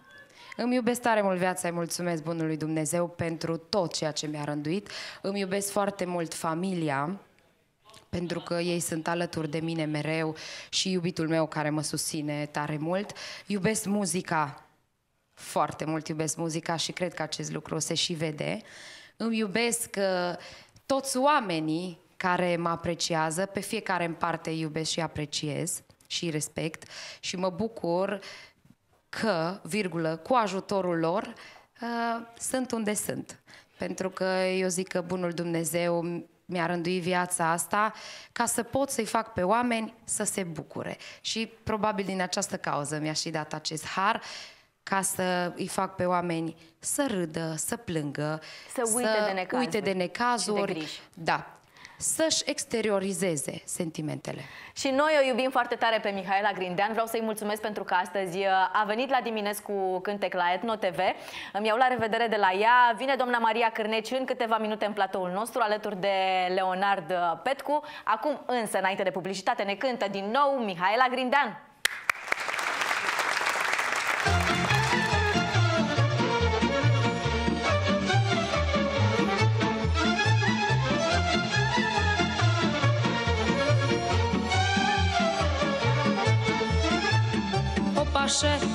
Îmi iubesc tare mult viața, îi mulțumesc bunului Dumnezeu pentru tot ceea ce mi-a rânduit. Îmi iubesc foarte mult familia, pentru că ei sunt alături de mine mereu și iubitul meu care mă susține tare mult. Iubesc muzica, foarte mult iubesc muzica și cred că acest lucru se și vede. Îmi iubesc... Uh, toți oamenii care mă apreciază, pe fiecare în parte iubesc și apreciez și respect și mă bucur că, virgulă, cu ajutorul lor uh, sunt unde sunt. Pentru că eu zic că bunul Dumnezeu mi-a rânduit viața asta ca să pot să-i fac pe oameni să se bucure. Și probabil din această cauză mi-a și dat acest har, ca să îi fac pe oameni să râdă, să plângă, să uite să de necazuri, uite de necazuri de da, să-și exteriorizeze sentimentele. Și noi o iubim foarte tare pe Mihaela Grindean. Vreau să-i mulțumesc pentru că astăzi a venit la Dimineti cu Cântec la Etno T V. Îmi iau la revedere de la ea. Vine doamna Maria Cârneci în câteva minute în platoul nostru, alături de Leonard Petcu. Acum însă, înainte de publicitate, ne cântă din nou Mihaela Grindean.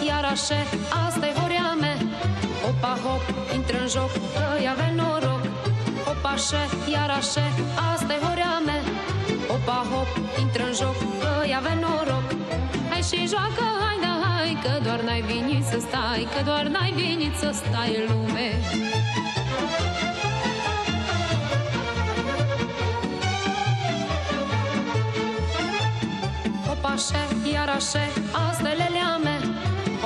Iar așa, asta-i vorea mea. Opa, hop, intră în joc, că-i avea noroc. Opa, așa, iar așa, asta-i vorea mea. Opa, hop, intră în joc, că-i avea noroc. Hai și joacă, hai, da, hai, că doar n-ai venit să stai, că doar n-ai venit să stai în lume. Opa, așa, iar așa, asta-i lelea mea.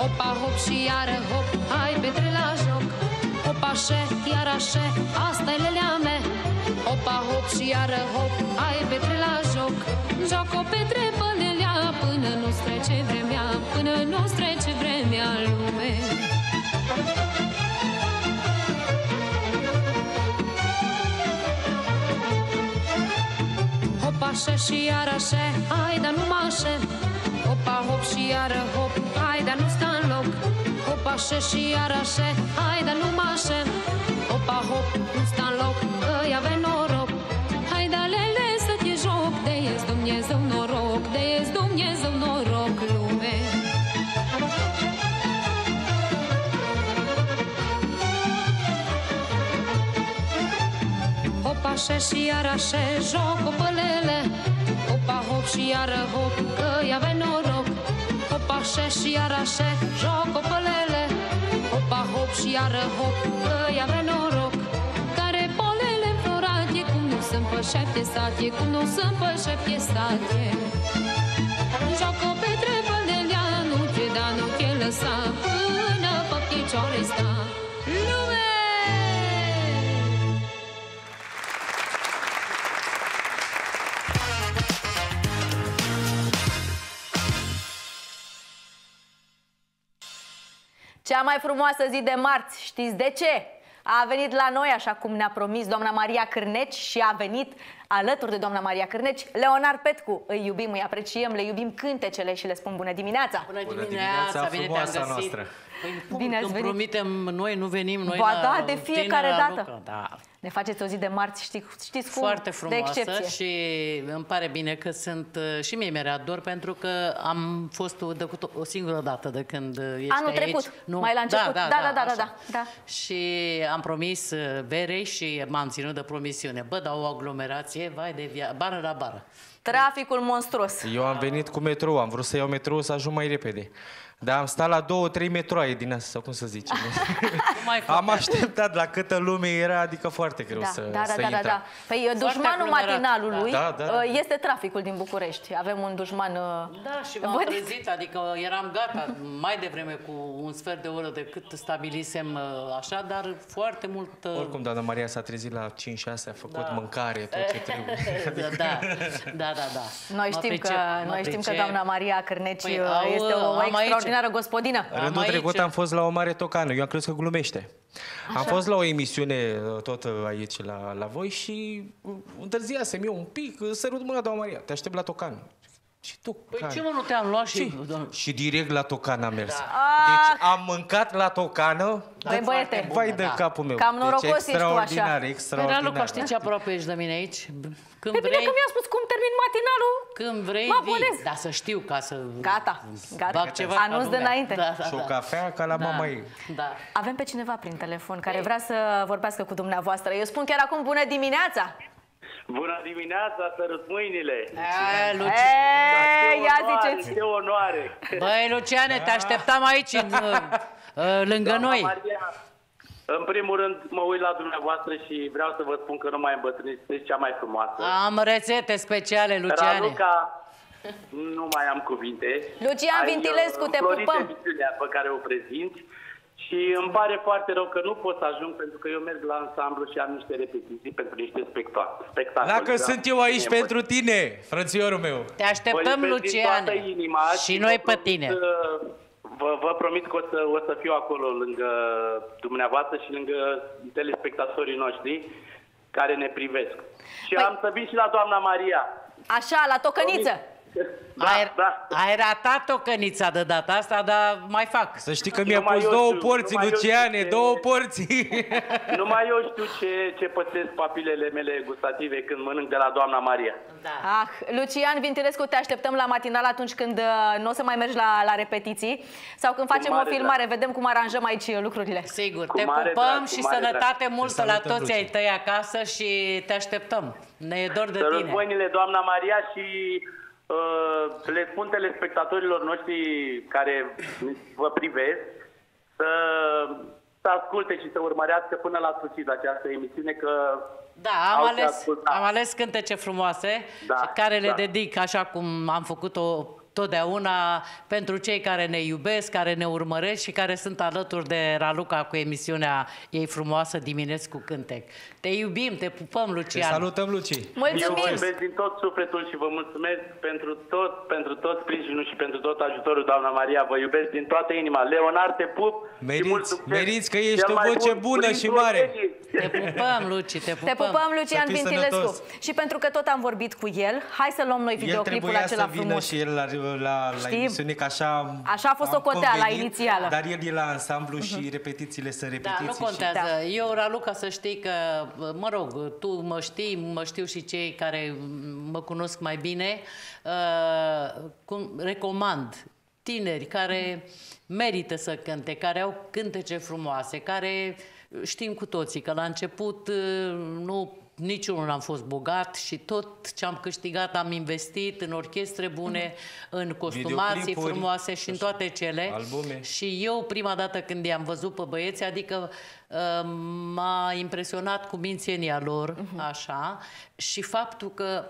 Opa, hop și iară, hop, hai petre la joc. Opa, șe, iară, șe, asta-i lelea mea. Opa, hop și iară, hop, hai petre la joc. Joc-o petre pe lelea, până nu-ți trece vremea, până nu-ți trece vremea lume. Opa, șe și iară, șe, hai, dar numai șe. Opa, hop și iară, hop, hai, dar nu sta în loc. Opa, șe și iară, șe, hai, dar nu mă șe. Opa, hop, nu sta în loc, că-i avea noroc. Hai, dar lele, să te joc, de-i-ți Dumnezeu noroc, de-i-ți Dumnezeu noroc lume. așa și iar așa joc cu pălele. Hopa hop și iară hop, că i-avea noroc. Hopa așa și iar așa joc cu pălele. Hopa hop și iară hop, că i-avea noroc. Care polele înflorate, cum nu se împășea piesate, cum nu se împășea piesate. Joacă pe trebăl de lea, nu te da, nu te lăsa, până pe picioare sta. Cea mai frumoasă zi de marți, știți de ce? A venit la noi, așa cum ne-a promis doamna Maria Cârneci, și a venit alături de doamna Maria Cârneci Leonard Petcu. Îi iubim, îi apreciem, le iubim cântecele și le spun bună dimineața! Bună dimineața, bine te-am găsit! Păi, bine ați venit. Promitem, noi nu venim, noi ba, da, de fiecare dată. Da. Ne faceți o zi de marți, știți, știți cum, foarte frumoasă de și îmi pare bine că sunt și mie mi-e ador, pentru că am fost o, de, o singură dată de când ești anul aici. Trecut, nu? Mai la început. Da, da, da, da, da, da, da. Și am promis berei și m-am ținut de promisiune. Bă, dar o aglomerație, vai de via, bară la bară. Traficul monstruos. Eu am venit cu metrou, am vrut să iau metrou să ajung mai repede. Dar am stat la două-trei metroaie din asta, sau cum să zicem. Am așteptat la câtă lume era, adică foarte greu da, să, da, să da, intra. Da, da. Păi dușmanul matinalului da. Da, da, da. este traficul din București. Avem un dușman... Da, și m-am trezit, adică eram gata mai devreme cu un sfert de oră decât stabilisem așa, dar foarte mult... Oricum, doamna Maria s-a trezit la cinci șase, a făcut da. mâncare, tot ce trebuie. Da, da, da, da. Noi știm, pricep, că, noi știm că doamna Maria Cârneci păi, este o extraordinară gospodină. Rândul trecut am fost la o mare tocană. Eu am crezut că glumește. Așa. Am fost la o emisiune tot aici la, la voi și întârziasem eu un pic. Sărut mâna, doamna Maria. Te aștept la tocană. Și tu, păi ce mă, nu te-am luat și... Și direct la tocană am mers. Da. Deci am mâncat la tocană. Băi, băiete, vai de da. capul meu. Cam norocos deci, ești tu așa. Extraordinar. Păi, Raluca, știi ce aproape ești de mine aici? Când pe vrei... bine că mi-a spus cum termin matinalul. Când vrei, vii. Dar să știu ca să... Gata, gata. Ceva anunț de înainte. Da, da, și o cafea ca la da. mama ei. Da. Avem pe cineva prin telefon care Ei. vrea să vorbească cu dumneavoastră. Eu spun chiar acum bună dimineața. Bună dimineața, sărut mâinile! Eee, Luci... Eee, ia onoare, ziceți! Ce onoare! Băi, Luciane, te așteptam aici, în, lângă doamna noi! Maria, în primul rând, mă uit la dumneavoastră și vreau să vă spun că nu mai îmbătrâniți, nici cea mai frumoasă. Am rețete speciale, Luciane! Raluca, nu mai am cuvinte. Lucian Vintilescu, te pupăm! Emisiunea pe care o prezinți. Și îmi pare foarte rău că nu pot să ajung, pentru că eu merg la ansamblu și am niște repetiții pentru niște spectacole. Dacă sunt eu aici tine, pentru tine, frățiorul meu. Te așteptăm, Luciane. Și, și noi pe tine. Să, vă, vă promit că o să, o să fiu acolo lângă dumneavoastră și lângă telespectatorii noștri care ne privesc. Și păi... am să vin și la doamna Maria. Așa, la tocăniță. Promis. Da, ai, da. ai ratat tocănița de data asta, dar mai fac. Să știi că mi-a pus eu două știu, porții, Luciane, ce... două porții. Numai eu știu ce, ce pățesc papilele mele gustative când mănânc de la doamna Maria. Da. Ah, Lucian Vintilescu, te așteptăm la matinal atunci când nu o să mai mergi la, la repetiții sau când facem o filmare, drag. vedem cum aranjăm aici lucrurile. Sigur, cu te pupăm și sănătate drag. multă la toți Lucian. ai tăi acasă și te așteptăm. Ne e dor de Sărut tine. Mâinile, doamna Maria, și... Uh, le spun telespectatorilor noștri care vă privesc să, să asculte și să urmărească până la sfârșit această emisiune, că da, am ales, am ales cântece frumoase da, și care le da. dedic, așa cum am făcut-o totdeauna, pentru cei care ne iubesc, care ne urmăresc și care sunt alături de Raluca cu emisiunea ei frumoasă Dimineti cu Cantec. Te iubim, te pupăm, Lucian. Te salutăm, Luci. Mulțumim. Eu iubesc din tot sufletul și vă mulțumesc pentru tot, pentru tot sprijinul și pentru tot ajutorul, doamna Maria. Vă iubesc din toată inima. Leonard, te pup. Meriți, meriți că ești o voce bun, bună și mare. Te pupăm, Luci, te pupăm. Te pupăm, Lucian Vintilescu. Și pentru că tot am vorbit cu el, hai să luăm noi videoclipul acela să vină frumos. Și el la La, la emisiune, că așa, așa a fost o cotea la inițială. Dar el e la ansamblu uh-huh. și repetițiile sunt repetiții. Da, nu contează. Și... Da. Eu, Raluca, să știi că, mă rog, tu mă știi, mă știu și cei care mă cunosc mai bine, uh, cum, recomand tineri care uh-huh. merită să cânte, care au cântece frumoase, care știm cu toții că la început uh, nu niciunul n-am fost bogat și tot ce am câștigat am investit în orchestre bune, în costumații frumoase și în toate cele. Albume. Și eu prima dată când i-am văzut pe băieți, adică m-a impresionat cu mințenia lor, așa, și faptul că,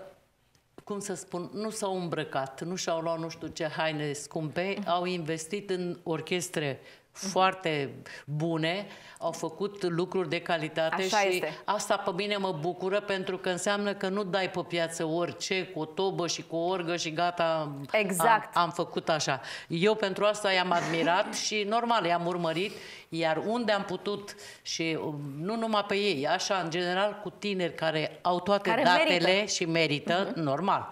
cum să spun, nu s-au îmbrăcat, nu și-au luat nu știu ce haine scumpe, au investit în orchestre foarte bune, au făcut lucruri de calitate. Așa și este. Asta pe mine mă bucură, pentru că înseamnă că nu dai pe piață orice, cu o tobă și cu o orgă și gata, exact. am, am făcut așa. Eu pentru asta i-am admirat și normal i-am urmărit, iar unde am putut și nu numai pe ei, așa în general cu tineri care au toate care datele merită. și merită, uh-huh. normal.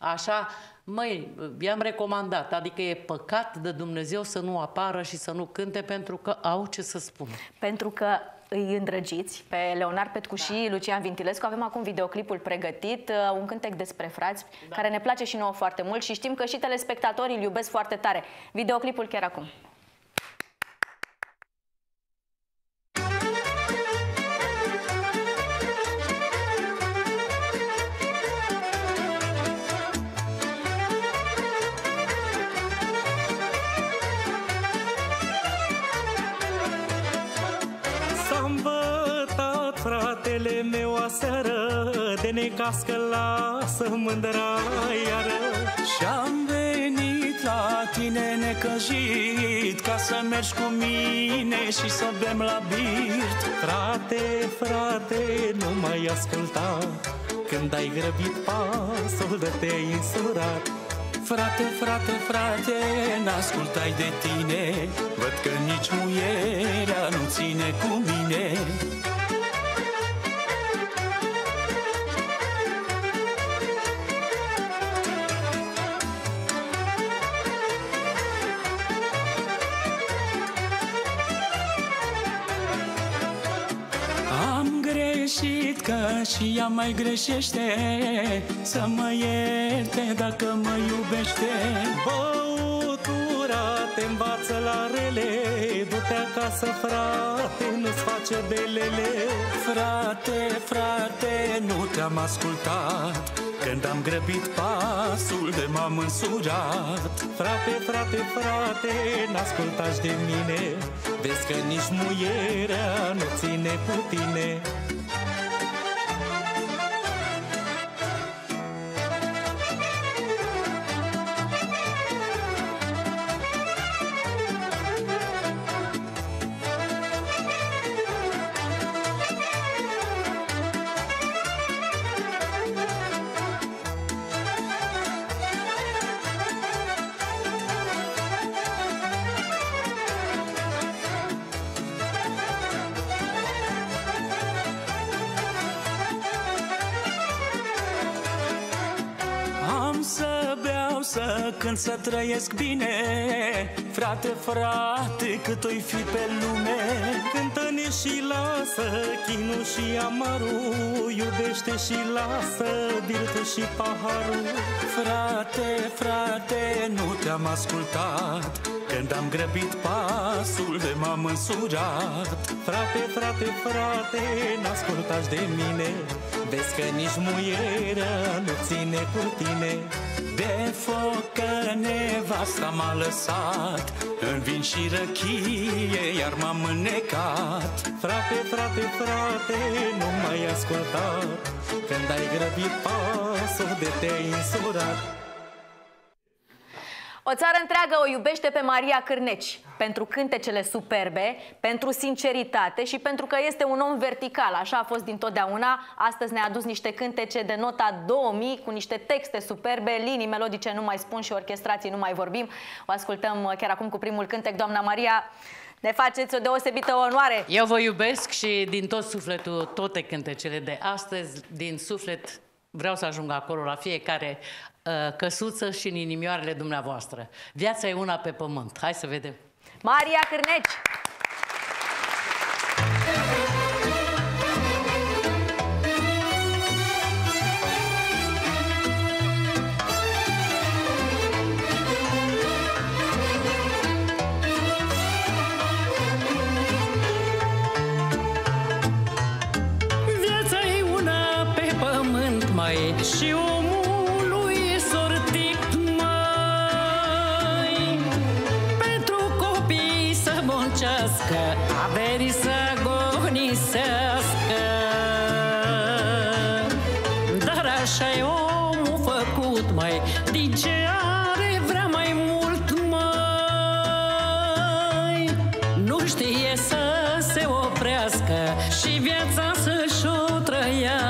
Așa, măi, i-am recomandat, adică e păcat de Dumnezeu să nu apară și să nu cânte, pentru că au ce să spună. Pentru că îi îndrăgiți pe Leonard Petcu da. și Lucian Vintilescu. Avem acum videoclipul pregătit, un cântec despre frați, da. care ne place și nouă foarte mult și știm că și telespectatorii îl iubesc foarte tare. Videoclipul chiar acum. Cască, lasă mândra iară. Și-am venit la tine necăjit, ca să mergi cu mine și să bem la birt. Frate, frate, nu mai asculta când ai grăbit pasul de te-ai însurat. Frate, frate, frate, n-ascultai de tine, văd că nici muierea nu ține cu mine. Că și ea mai greșește, să mă ierte dacă mă iubește. Băutura te învață la rele, du-te acasă, frate, nu-ți face belele. Frate, frate, nu te-am ascultat când am grăbit pasul de m-am însurat. Frate, frate, frate, n-ascultați de mine, vezi că nici muierea nu ține cu tine. Când să trăiesc bine, frate, frate, cât o-i fi pe lume. Cântă-ne și lasă chinul și amarul, iubește și lasă birtul și paharul. Frate, frate, nu te-am ascultat când am grăbit pasul de m-am însurat. Frate, frate, frate, n-ascultați de mine, vezi că nici muierea nu ține cu tine. De foc că nevasta m-a lăsat, îmi vin și răchie, iar m-am înnecat. Frate, frate, frate, nu m-ai ascultat când ai grăbit pasul de te-ai însurat. O țară întreagă o iubește pe Maria Cârneci pentru cântecele superbe, pentru sinceritate și pentru că este un om vertical. Așa a fost dintotdeauna. Astăzi ne-a adus niște cântece de nota două mii cu niște texte superbe, linii melodice nu mai spun și orchestrații nu mai vorbim. O ascultăm chiar acum cu primul cântec. Doamna Maria, ne faceți o deosebită onoare. Eu vă iubesc și din tot sufletul toate cântecele de astăzi, din suflet vreau să ajung acolo la fiecare căsuță și în inimioarele dumneavoastră. Viața e una pe pământ. Hai să vedem. Maria Cârneci! Viața e una și omului sortit, măi, pentru copii să muncească, averii să agonisească. Dar așa-i omul făcut, măi, din ce are vrea mai mult, măi, nu știe să se oprească și viața să-și o trăiască.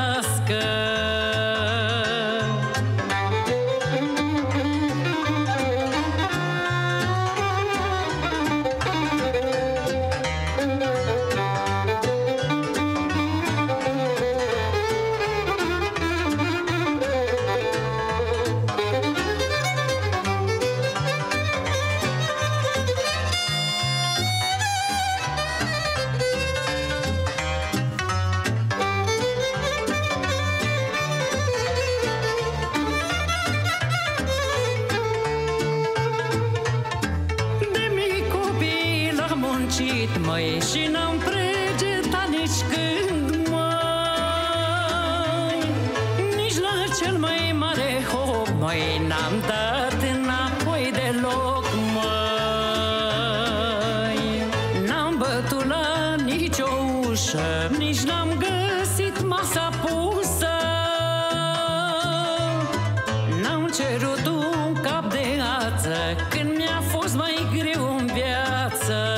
Și n-am pregetat nici când, măi, nici la cel mai mare hop, măi, n-am dat înapoi deloc, măi. N-am bătut la nicio ușă, nici n-am găsit masa pusă, n-am cerut un cap de ață când mi-a fost mai greu în viață.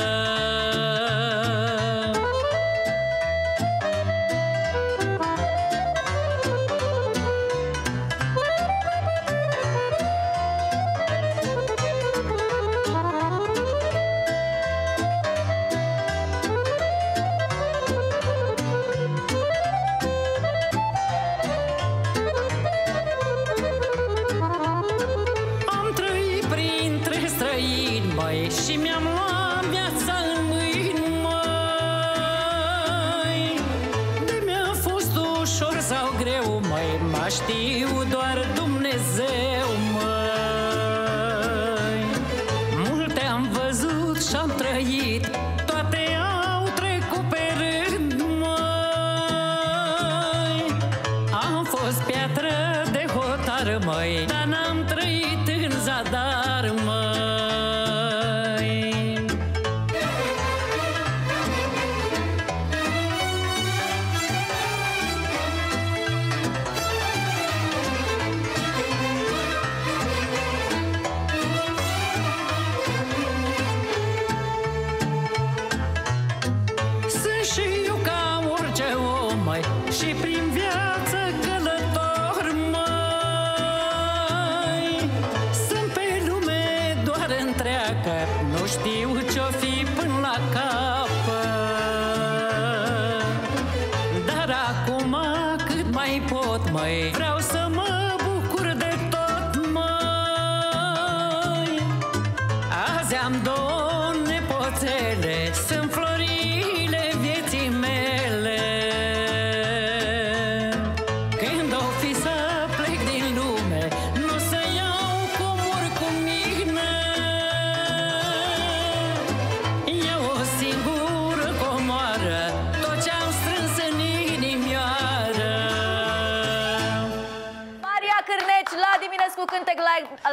Știu doar Dumnezeu, măi. Multe am văzut și-am trăit, toate au trecut pe rând, măi. Am fost piatră de hotar, măi, dar n-am trăit în zadar, măi. Și prin viață călător, măi, sunt pe lume doar întreagă, nu știu ce-o fi până la capăt. Dar acum cât mai pot, măi, vreau să mă bucur de tot, măi. Azi am două nepoțele, sunt florile vieții mele.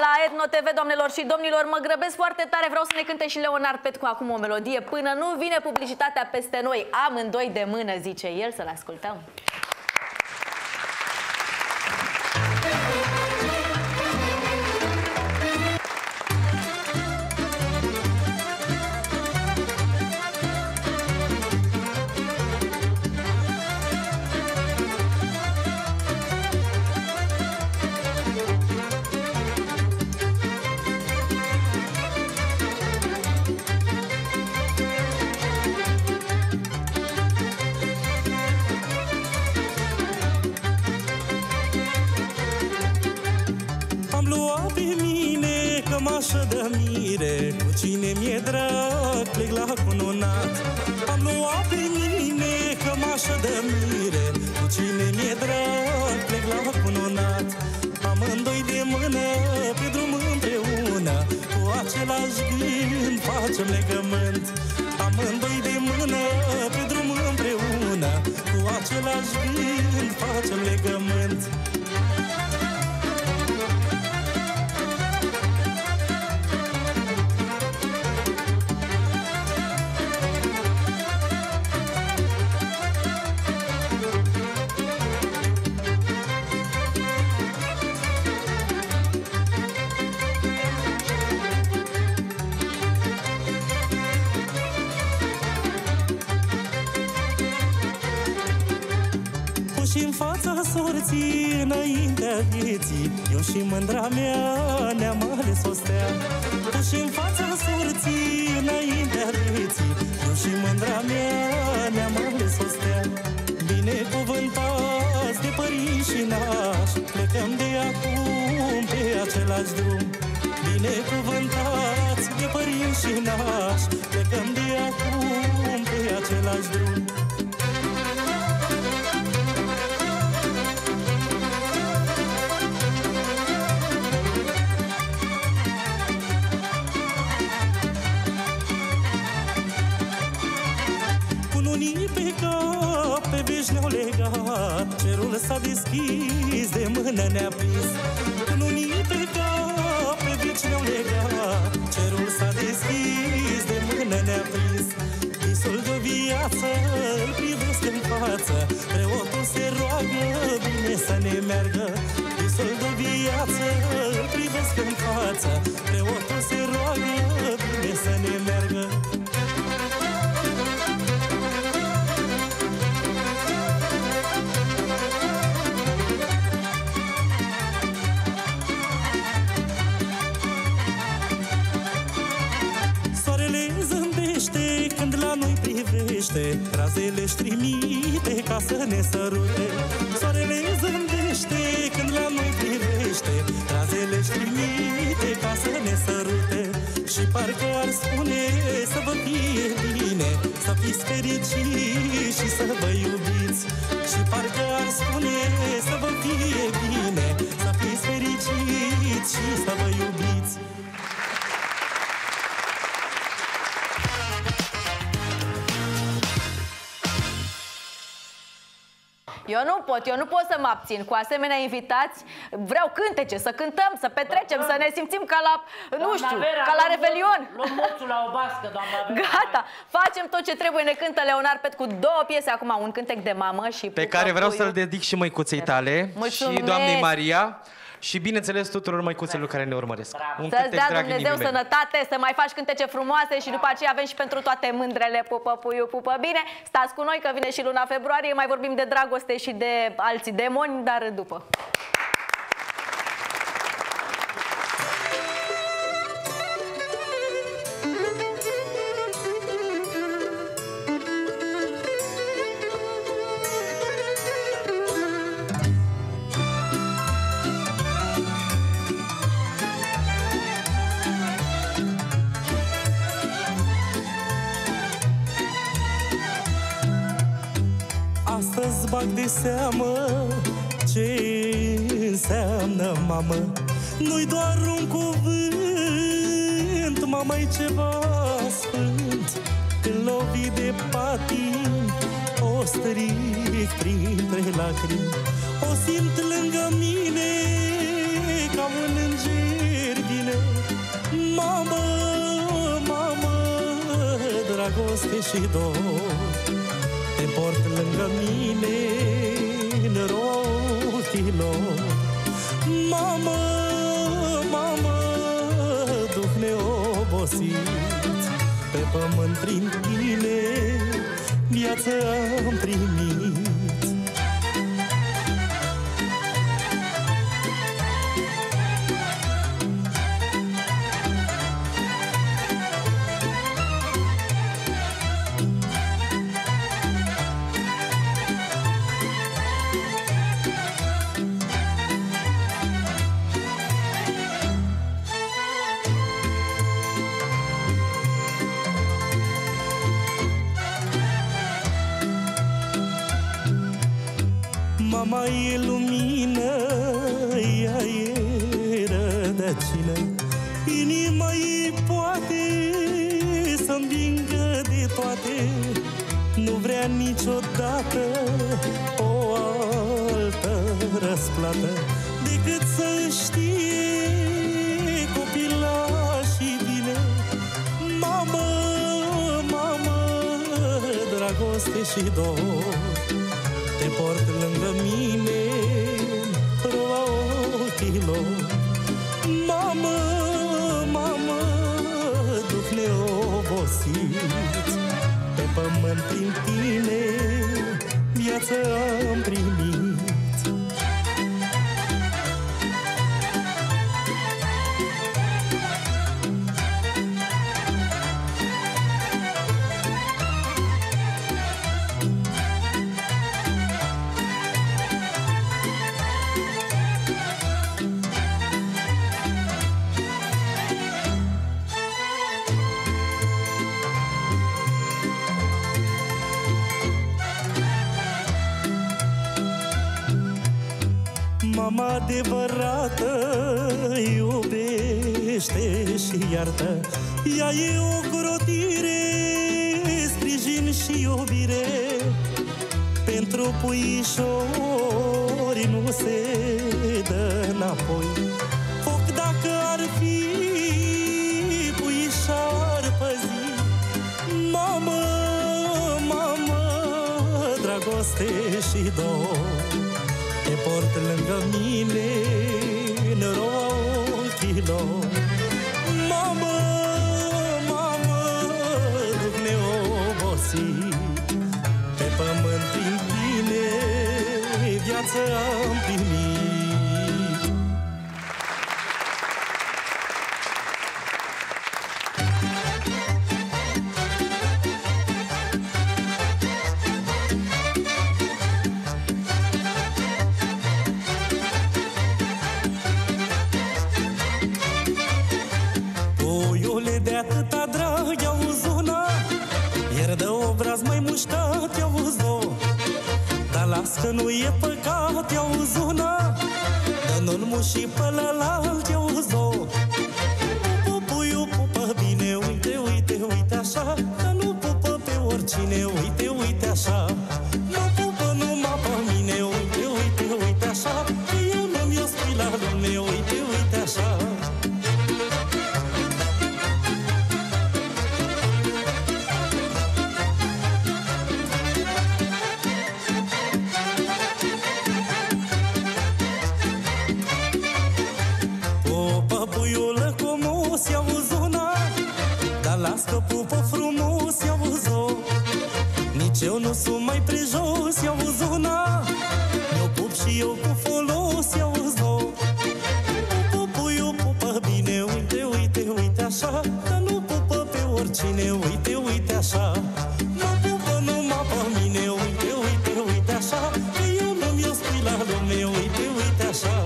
La Etno T V, doamnelor și domnilor, mă grăbesc foarte tare, vreau să ne cânte și Leonard Petcu acum o melodie. Până nu vine publicitatea peste noi, amândoi de mână, zice el, să-l ascultăm. De mire, cu cine mi-e drag, plec la cununat. Am luat pe mine cămașă de mire, cu cine mi-e drag, plec la cununat. Amândoi de mână, pe drum împreună, cu același gând facem legământ. Amândoi de mână, pe drum împreună, cu același gând facem legământ. Eu și mândra mea ne-am ales o stea, puși-n fața sorții înaintea vieții. Eu și mândra mea ne-am ales o stea. Binecuvântați de părinți și nași, plecăm de acum pe același drum. Binecuvântați de părinți și nași, plecăm de acum pe același drum. Cerul s-a deschis, de mână ne-a prins. Când unii pe cap, pe vici ne-au legat. Cerul s-a deschis, de mână ne-a prins. Visul de viață îl privesc în față, preotul se roagă, bine să ne meargă. Visul de viață îl privesc în față, preotul se roagă, bine să ne meargă. Razele-și trimite ca să ne sărute. Soarele zâmbește când la noi privește. Razele-și trimite ca să ne sărute. Și parcă ar spune să vă fie bine, să fiți fericiți și să vă iubiți. Și parcă ar spune să vă fie bine, să fiți fericiți și să vă iubiți. Eu nu pot, eu nu pot să mă abțin. Cu asemenea invitați, vreau cântece, să cântăm, să petrecem, doamna, să ne simțim ca la, nu știu, Vera, ca la Revelion. Luăm moțul la o bască, doamna Vera. Gata, facem tot ce trebuie, ne cântă Leonard Petcu cu două piese acum, un cântec de mamă și pe care vreau să-l dedic și măicuței tale. Mulțumesc. Și doamnei Maria. Și bineînțeles tuturor măicuțelor care ne urmăresc. Să-ți dea Dumnezeu sănătate, să mai faci cântece frumoase și după aceea avem și pentru toate mândrele. Pupă, puiu, pupă bine. Stați cu noi că vine și luna februarie. Mai vorbim de dragoste și de alții demoni, dar după. Astăzi bag de seamă ce înseamnă mamă. Nu-i doar un cuvânt, mama-i ceva sfânt. Când lovi de patin, o stric printre lacrimi. O simt lângă mine, ca un înger vine. Mamă, mamă, dragoste și dor, te port lângă mine în rochilor. Mamă, mamă, duh neobosit, pe pământ prin tine viață am primit. Mama e lumină, ea e rădăcină. Inima ei poate să învingă de toate. Nu vrea niciodată o altă răsplată. decât să știe copilașii bine. Mamă, mamă, dragoste și dor, te port lângă mine, roa ochilor. Mamă, mamă, duh neobosit, pe pământ prin tine viață am primit. Mama adevărată iubește și iartă, ea e o grotire, sprijin și iubire, pentru puișori nu se dă înapoi. Foc dacă ar fi, puișar păzi. Mamă, mamă, dragoste și dor, te port lângă mine în roa ochilor. Mamă, mamă, duh neobosit, pe pământ prin tine viața am primit. Că nu e păcat, i-auzi una, dar nu-l muși pe lălalt, i-auzi-o. Pupuiu pupă bine, uite, uite, uite așa, că nu pupă pe oricine, uite, uite așa. Nu pupă numai pe mine, uite, uite, uite așa, că eu nu-mi iau spui la lume, uite, uite așa. Că pupă frumos, i-auzi-o, nici eu nu sunt mai prejos, i-auzi-o, na, mi-o pup și eu cu folos, i-auzi-o. Pupuiu pupă bine, uite, uite, uite așa, dar nu pupă pe oricine, uite, uite așa. Nu pupă numai pe mine, uite, uite, uite așa, că eu nu-mi iau spui la lume, uite, uite așa.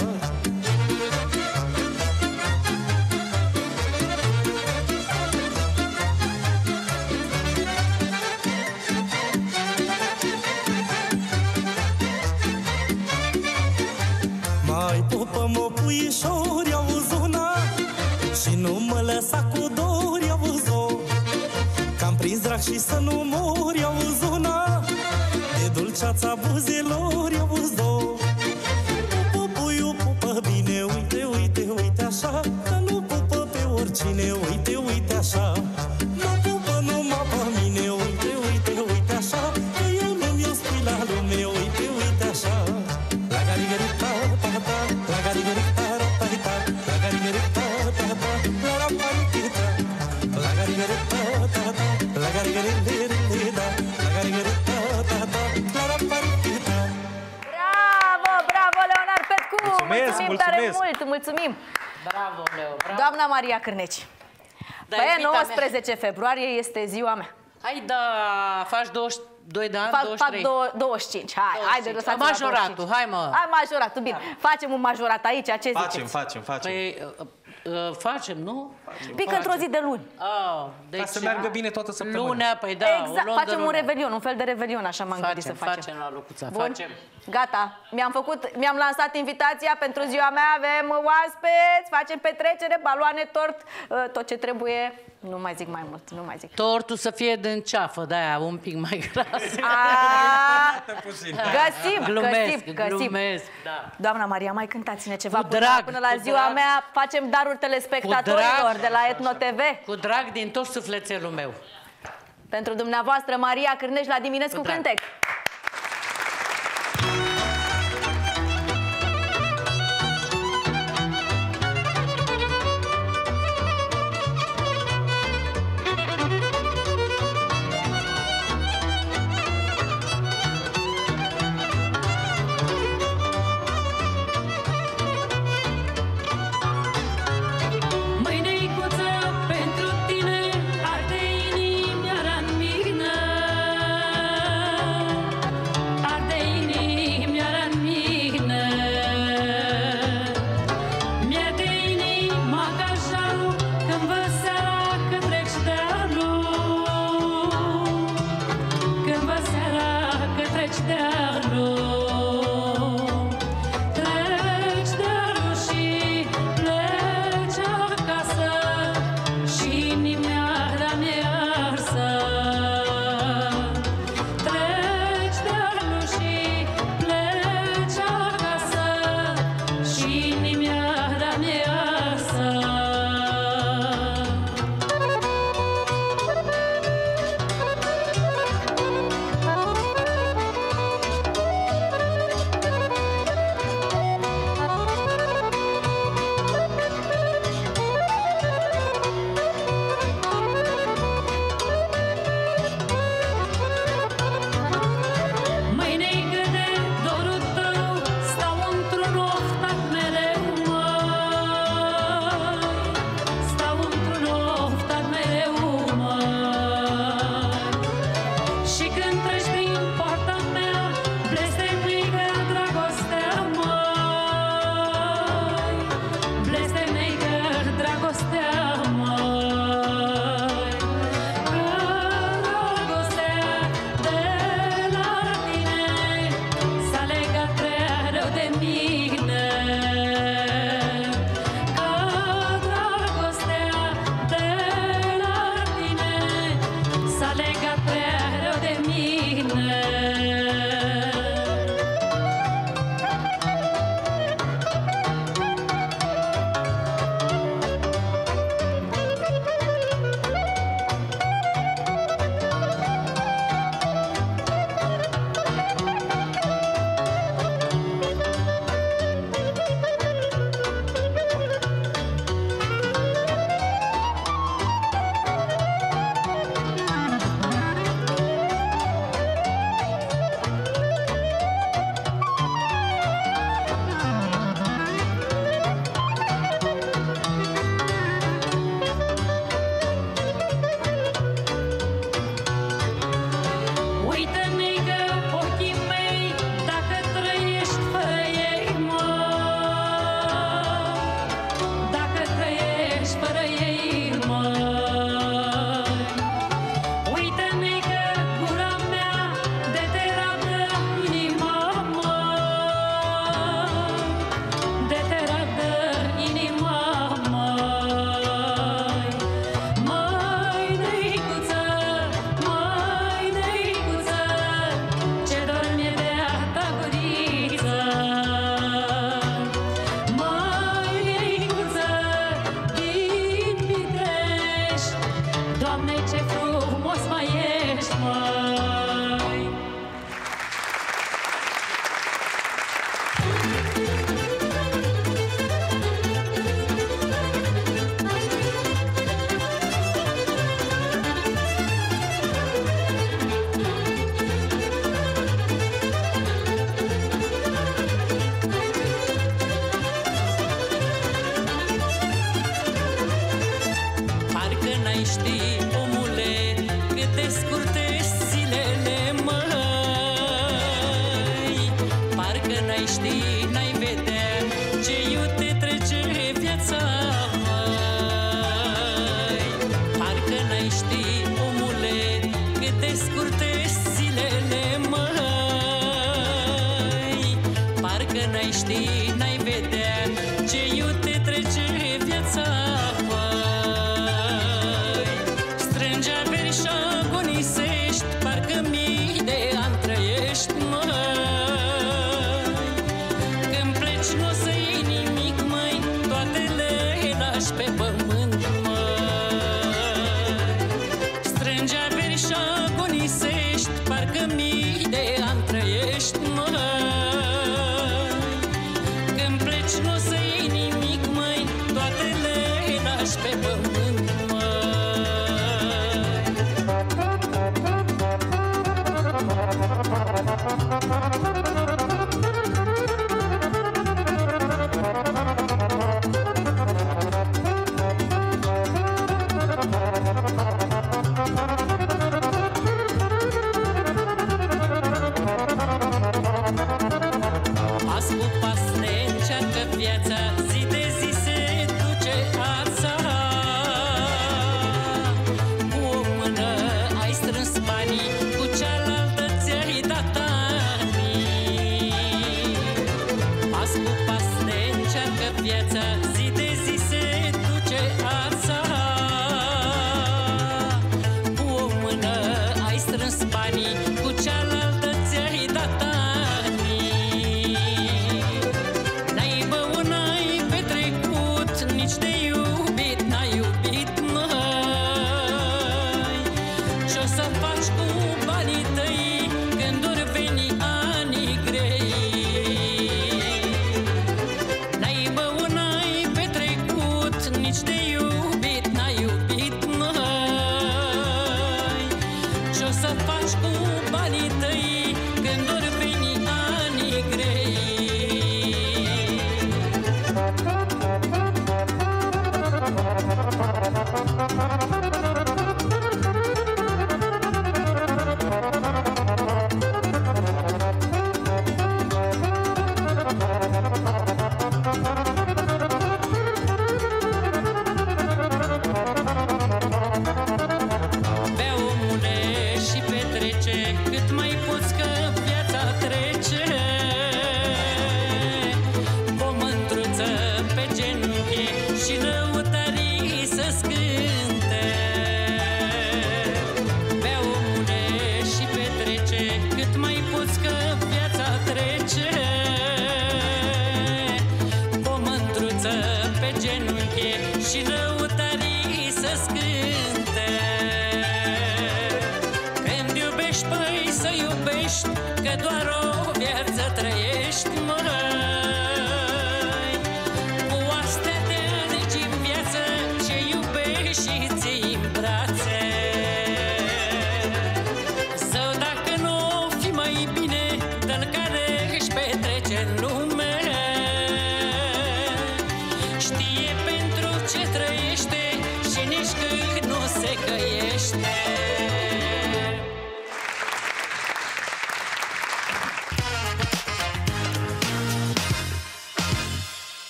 Puișori, auzi una, și nu mă lăsa cu dor, auzi-o, că-am prins drag și să nu mori, auzi una, de dulceața buzelor, auzi-o. Pupuiu pupă bine, uite, uite, uite așa, că nu pupă pe oricine, uite, uite așa. Nu pupă numai pe mine, uite, uite, uite așa, că eu nu-mi iau spui la lume, uite, uite așa. La garigarita, ta-ta, la garigarita. Bravo, bravo, Leonard Petcu! Mulțumesc, mulțumim mulțumesc. Tare mult, mulțumim! Bravo, Leo, bravo. Doamna Maria Cârneci, da, pe nouăsprezece februarie este ziua mea. Hai, da, faci douăzeci și doi de ani, fac, douăzeci și trei. Fac douăzeci și cinci, hai, douăzeci și cinci. Hai de majoratul, hai mă! Hai majoratul, bine, da. Facem un majorat aici, ce facem, ziceți? Facem, facem, păi, Uh, facem, nu? Facem, pic într-o zi de luni. Oh, deci ca să meargă bine toată săptămâna. Lunea, păi da, exact, o facem un revelion, un fel de revelion, așa m-am gândit să facem. Facem la Locuța, bun. Facem. Gata, mi-am făcut, mi-am lansat invitația pentru ziua mea, avem oaspeți, facem petrecere, baloane, tort, tot ce trebuie. Nu mai zic mai mult, nu mai zic. Tortul să fie din ceafă, de-aia un pic mai gras. Găsim, glumesc, glumesc, da. Doamna Maria, mai cântați-ne ceva până la ziua mea, facem daruri telespectatorilor de la Etno T V. Cu drag din tot sufletelul meu. Pentru dumneavoastră, Maria Cârneci la Dimineti cu Cantec. N-ai vedea ce iute trece viața, măi.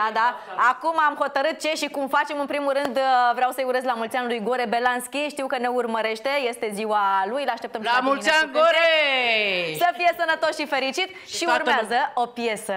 Da, da. Acum am hotărât ce și cum facem. În primul rând vreau să-i urez la mulți ani lui Gore Belanski. Știu că ne urmărește, este ziua lui, l-așteptăm la, la mulți ani, Gore! Să fie sănătos și fericit. Și, și urmează o piesă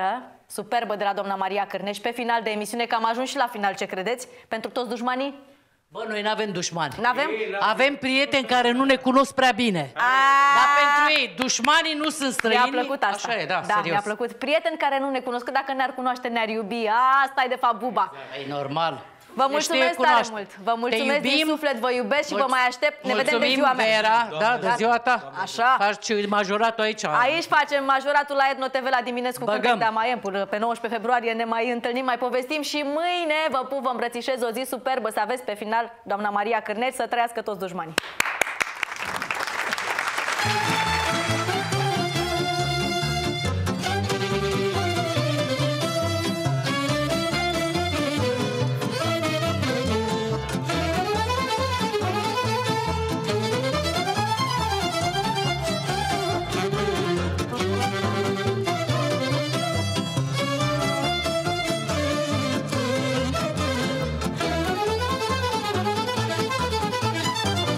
superbă de la doamna Maria Cârneci pe final de emisiune, că am ajuns și la final, ce credeți? Pentru toți dușmanii? Bă, noi n-avem dușmani. N-avem? Avem prieteni care nu ne cunosc prea bine. Dar pentru ei, dușmanii nu sunt străini. Mi-a plăcut asta. Așa e, da, da, mi-a plăcut. Prieteni care nu ne cunosc, că dacă ne-ar cunoaște, ne-ar iubi. Asta e de fapt buba. Exact. E normal. Vă mulțumesc tare mult. Vă mulțumesc din suflet, vă iubesc și vă mai aștept. Ne vedem de ziua mea. Da, de ziua ta. Așa. Faci majoratul aici. Aici facem majoratul la Etno T V la Dimineti cu Cantec. Da, mai e pe nouăsprezece februarie, ne mai întâlnim, mai povestim și mâine vă pup, vă îmbrățișez, o zi superbă să aveți pe final, doamna Maria Cârneci, să trăiască toți dușmanii.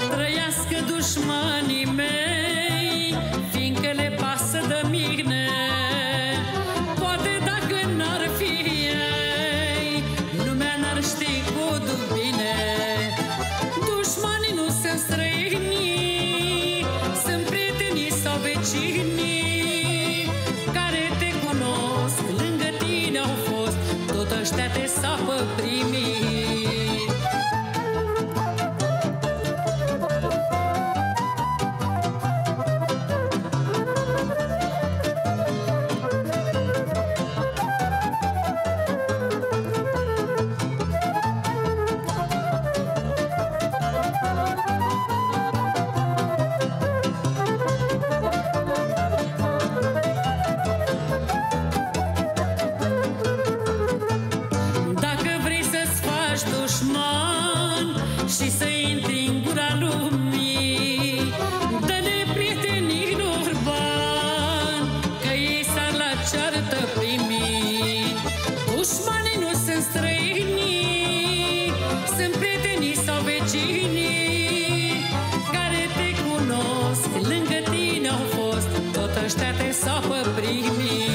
Trăia și să intri în gura lumii. Dă-le prietenilor bani, că ei s-ar la ceartă primi. Dușmanii nu sunt străinii, sunt prietenii sau vecinii care te cunosc, lângă tine au fost, tot ăștia te sapă primii.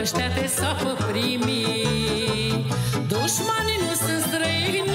Ăștia te sapă primii, dușmanii nu sunt străini,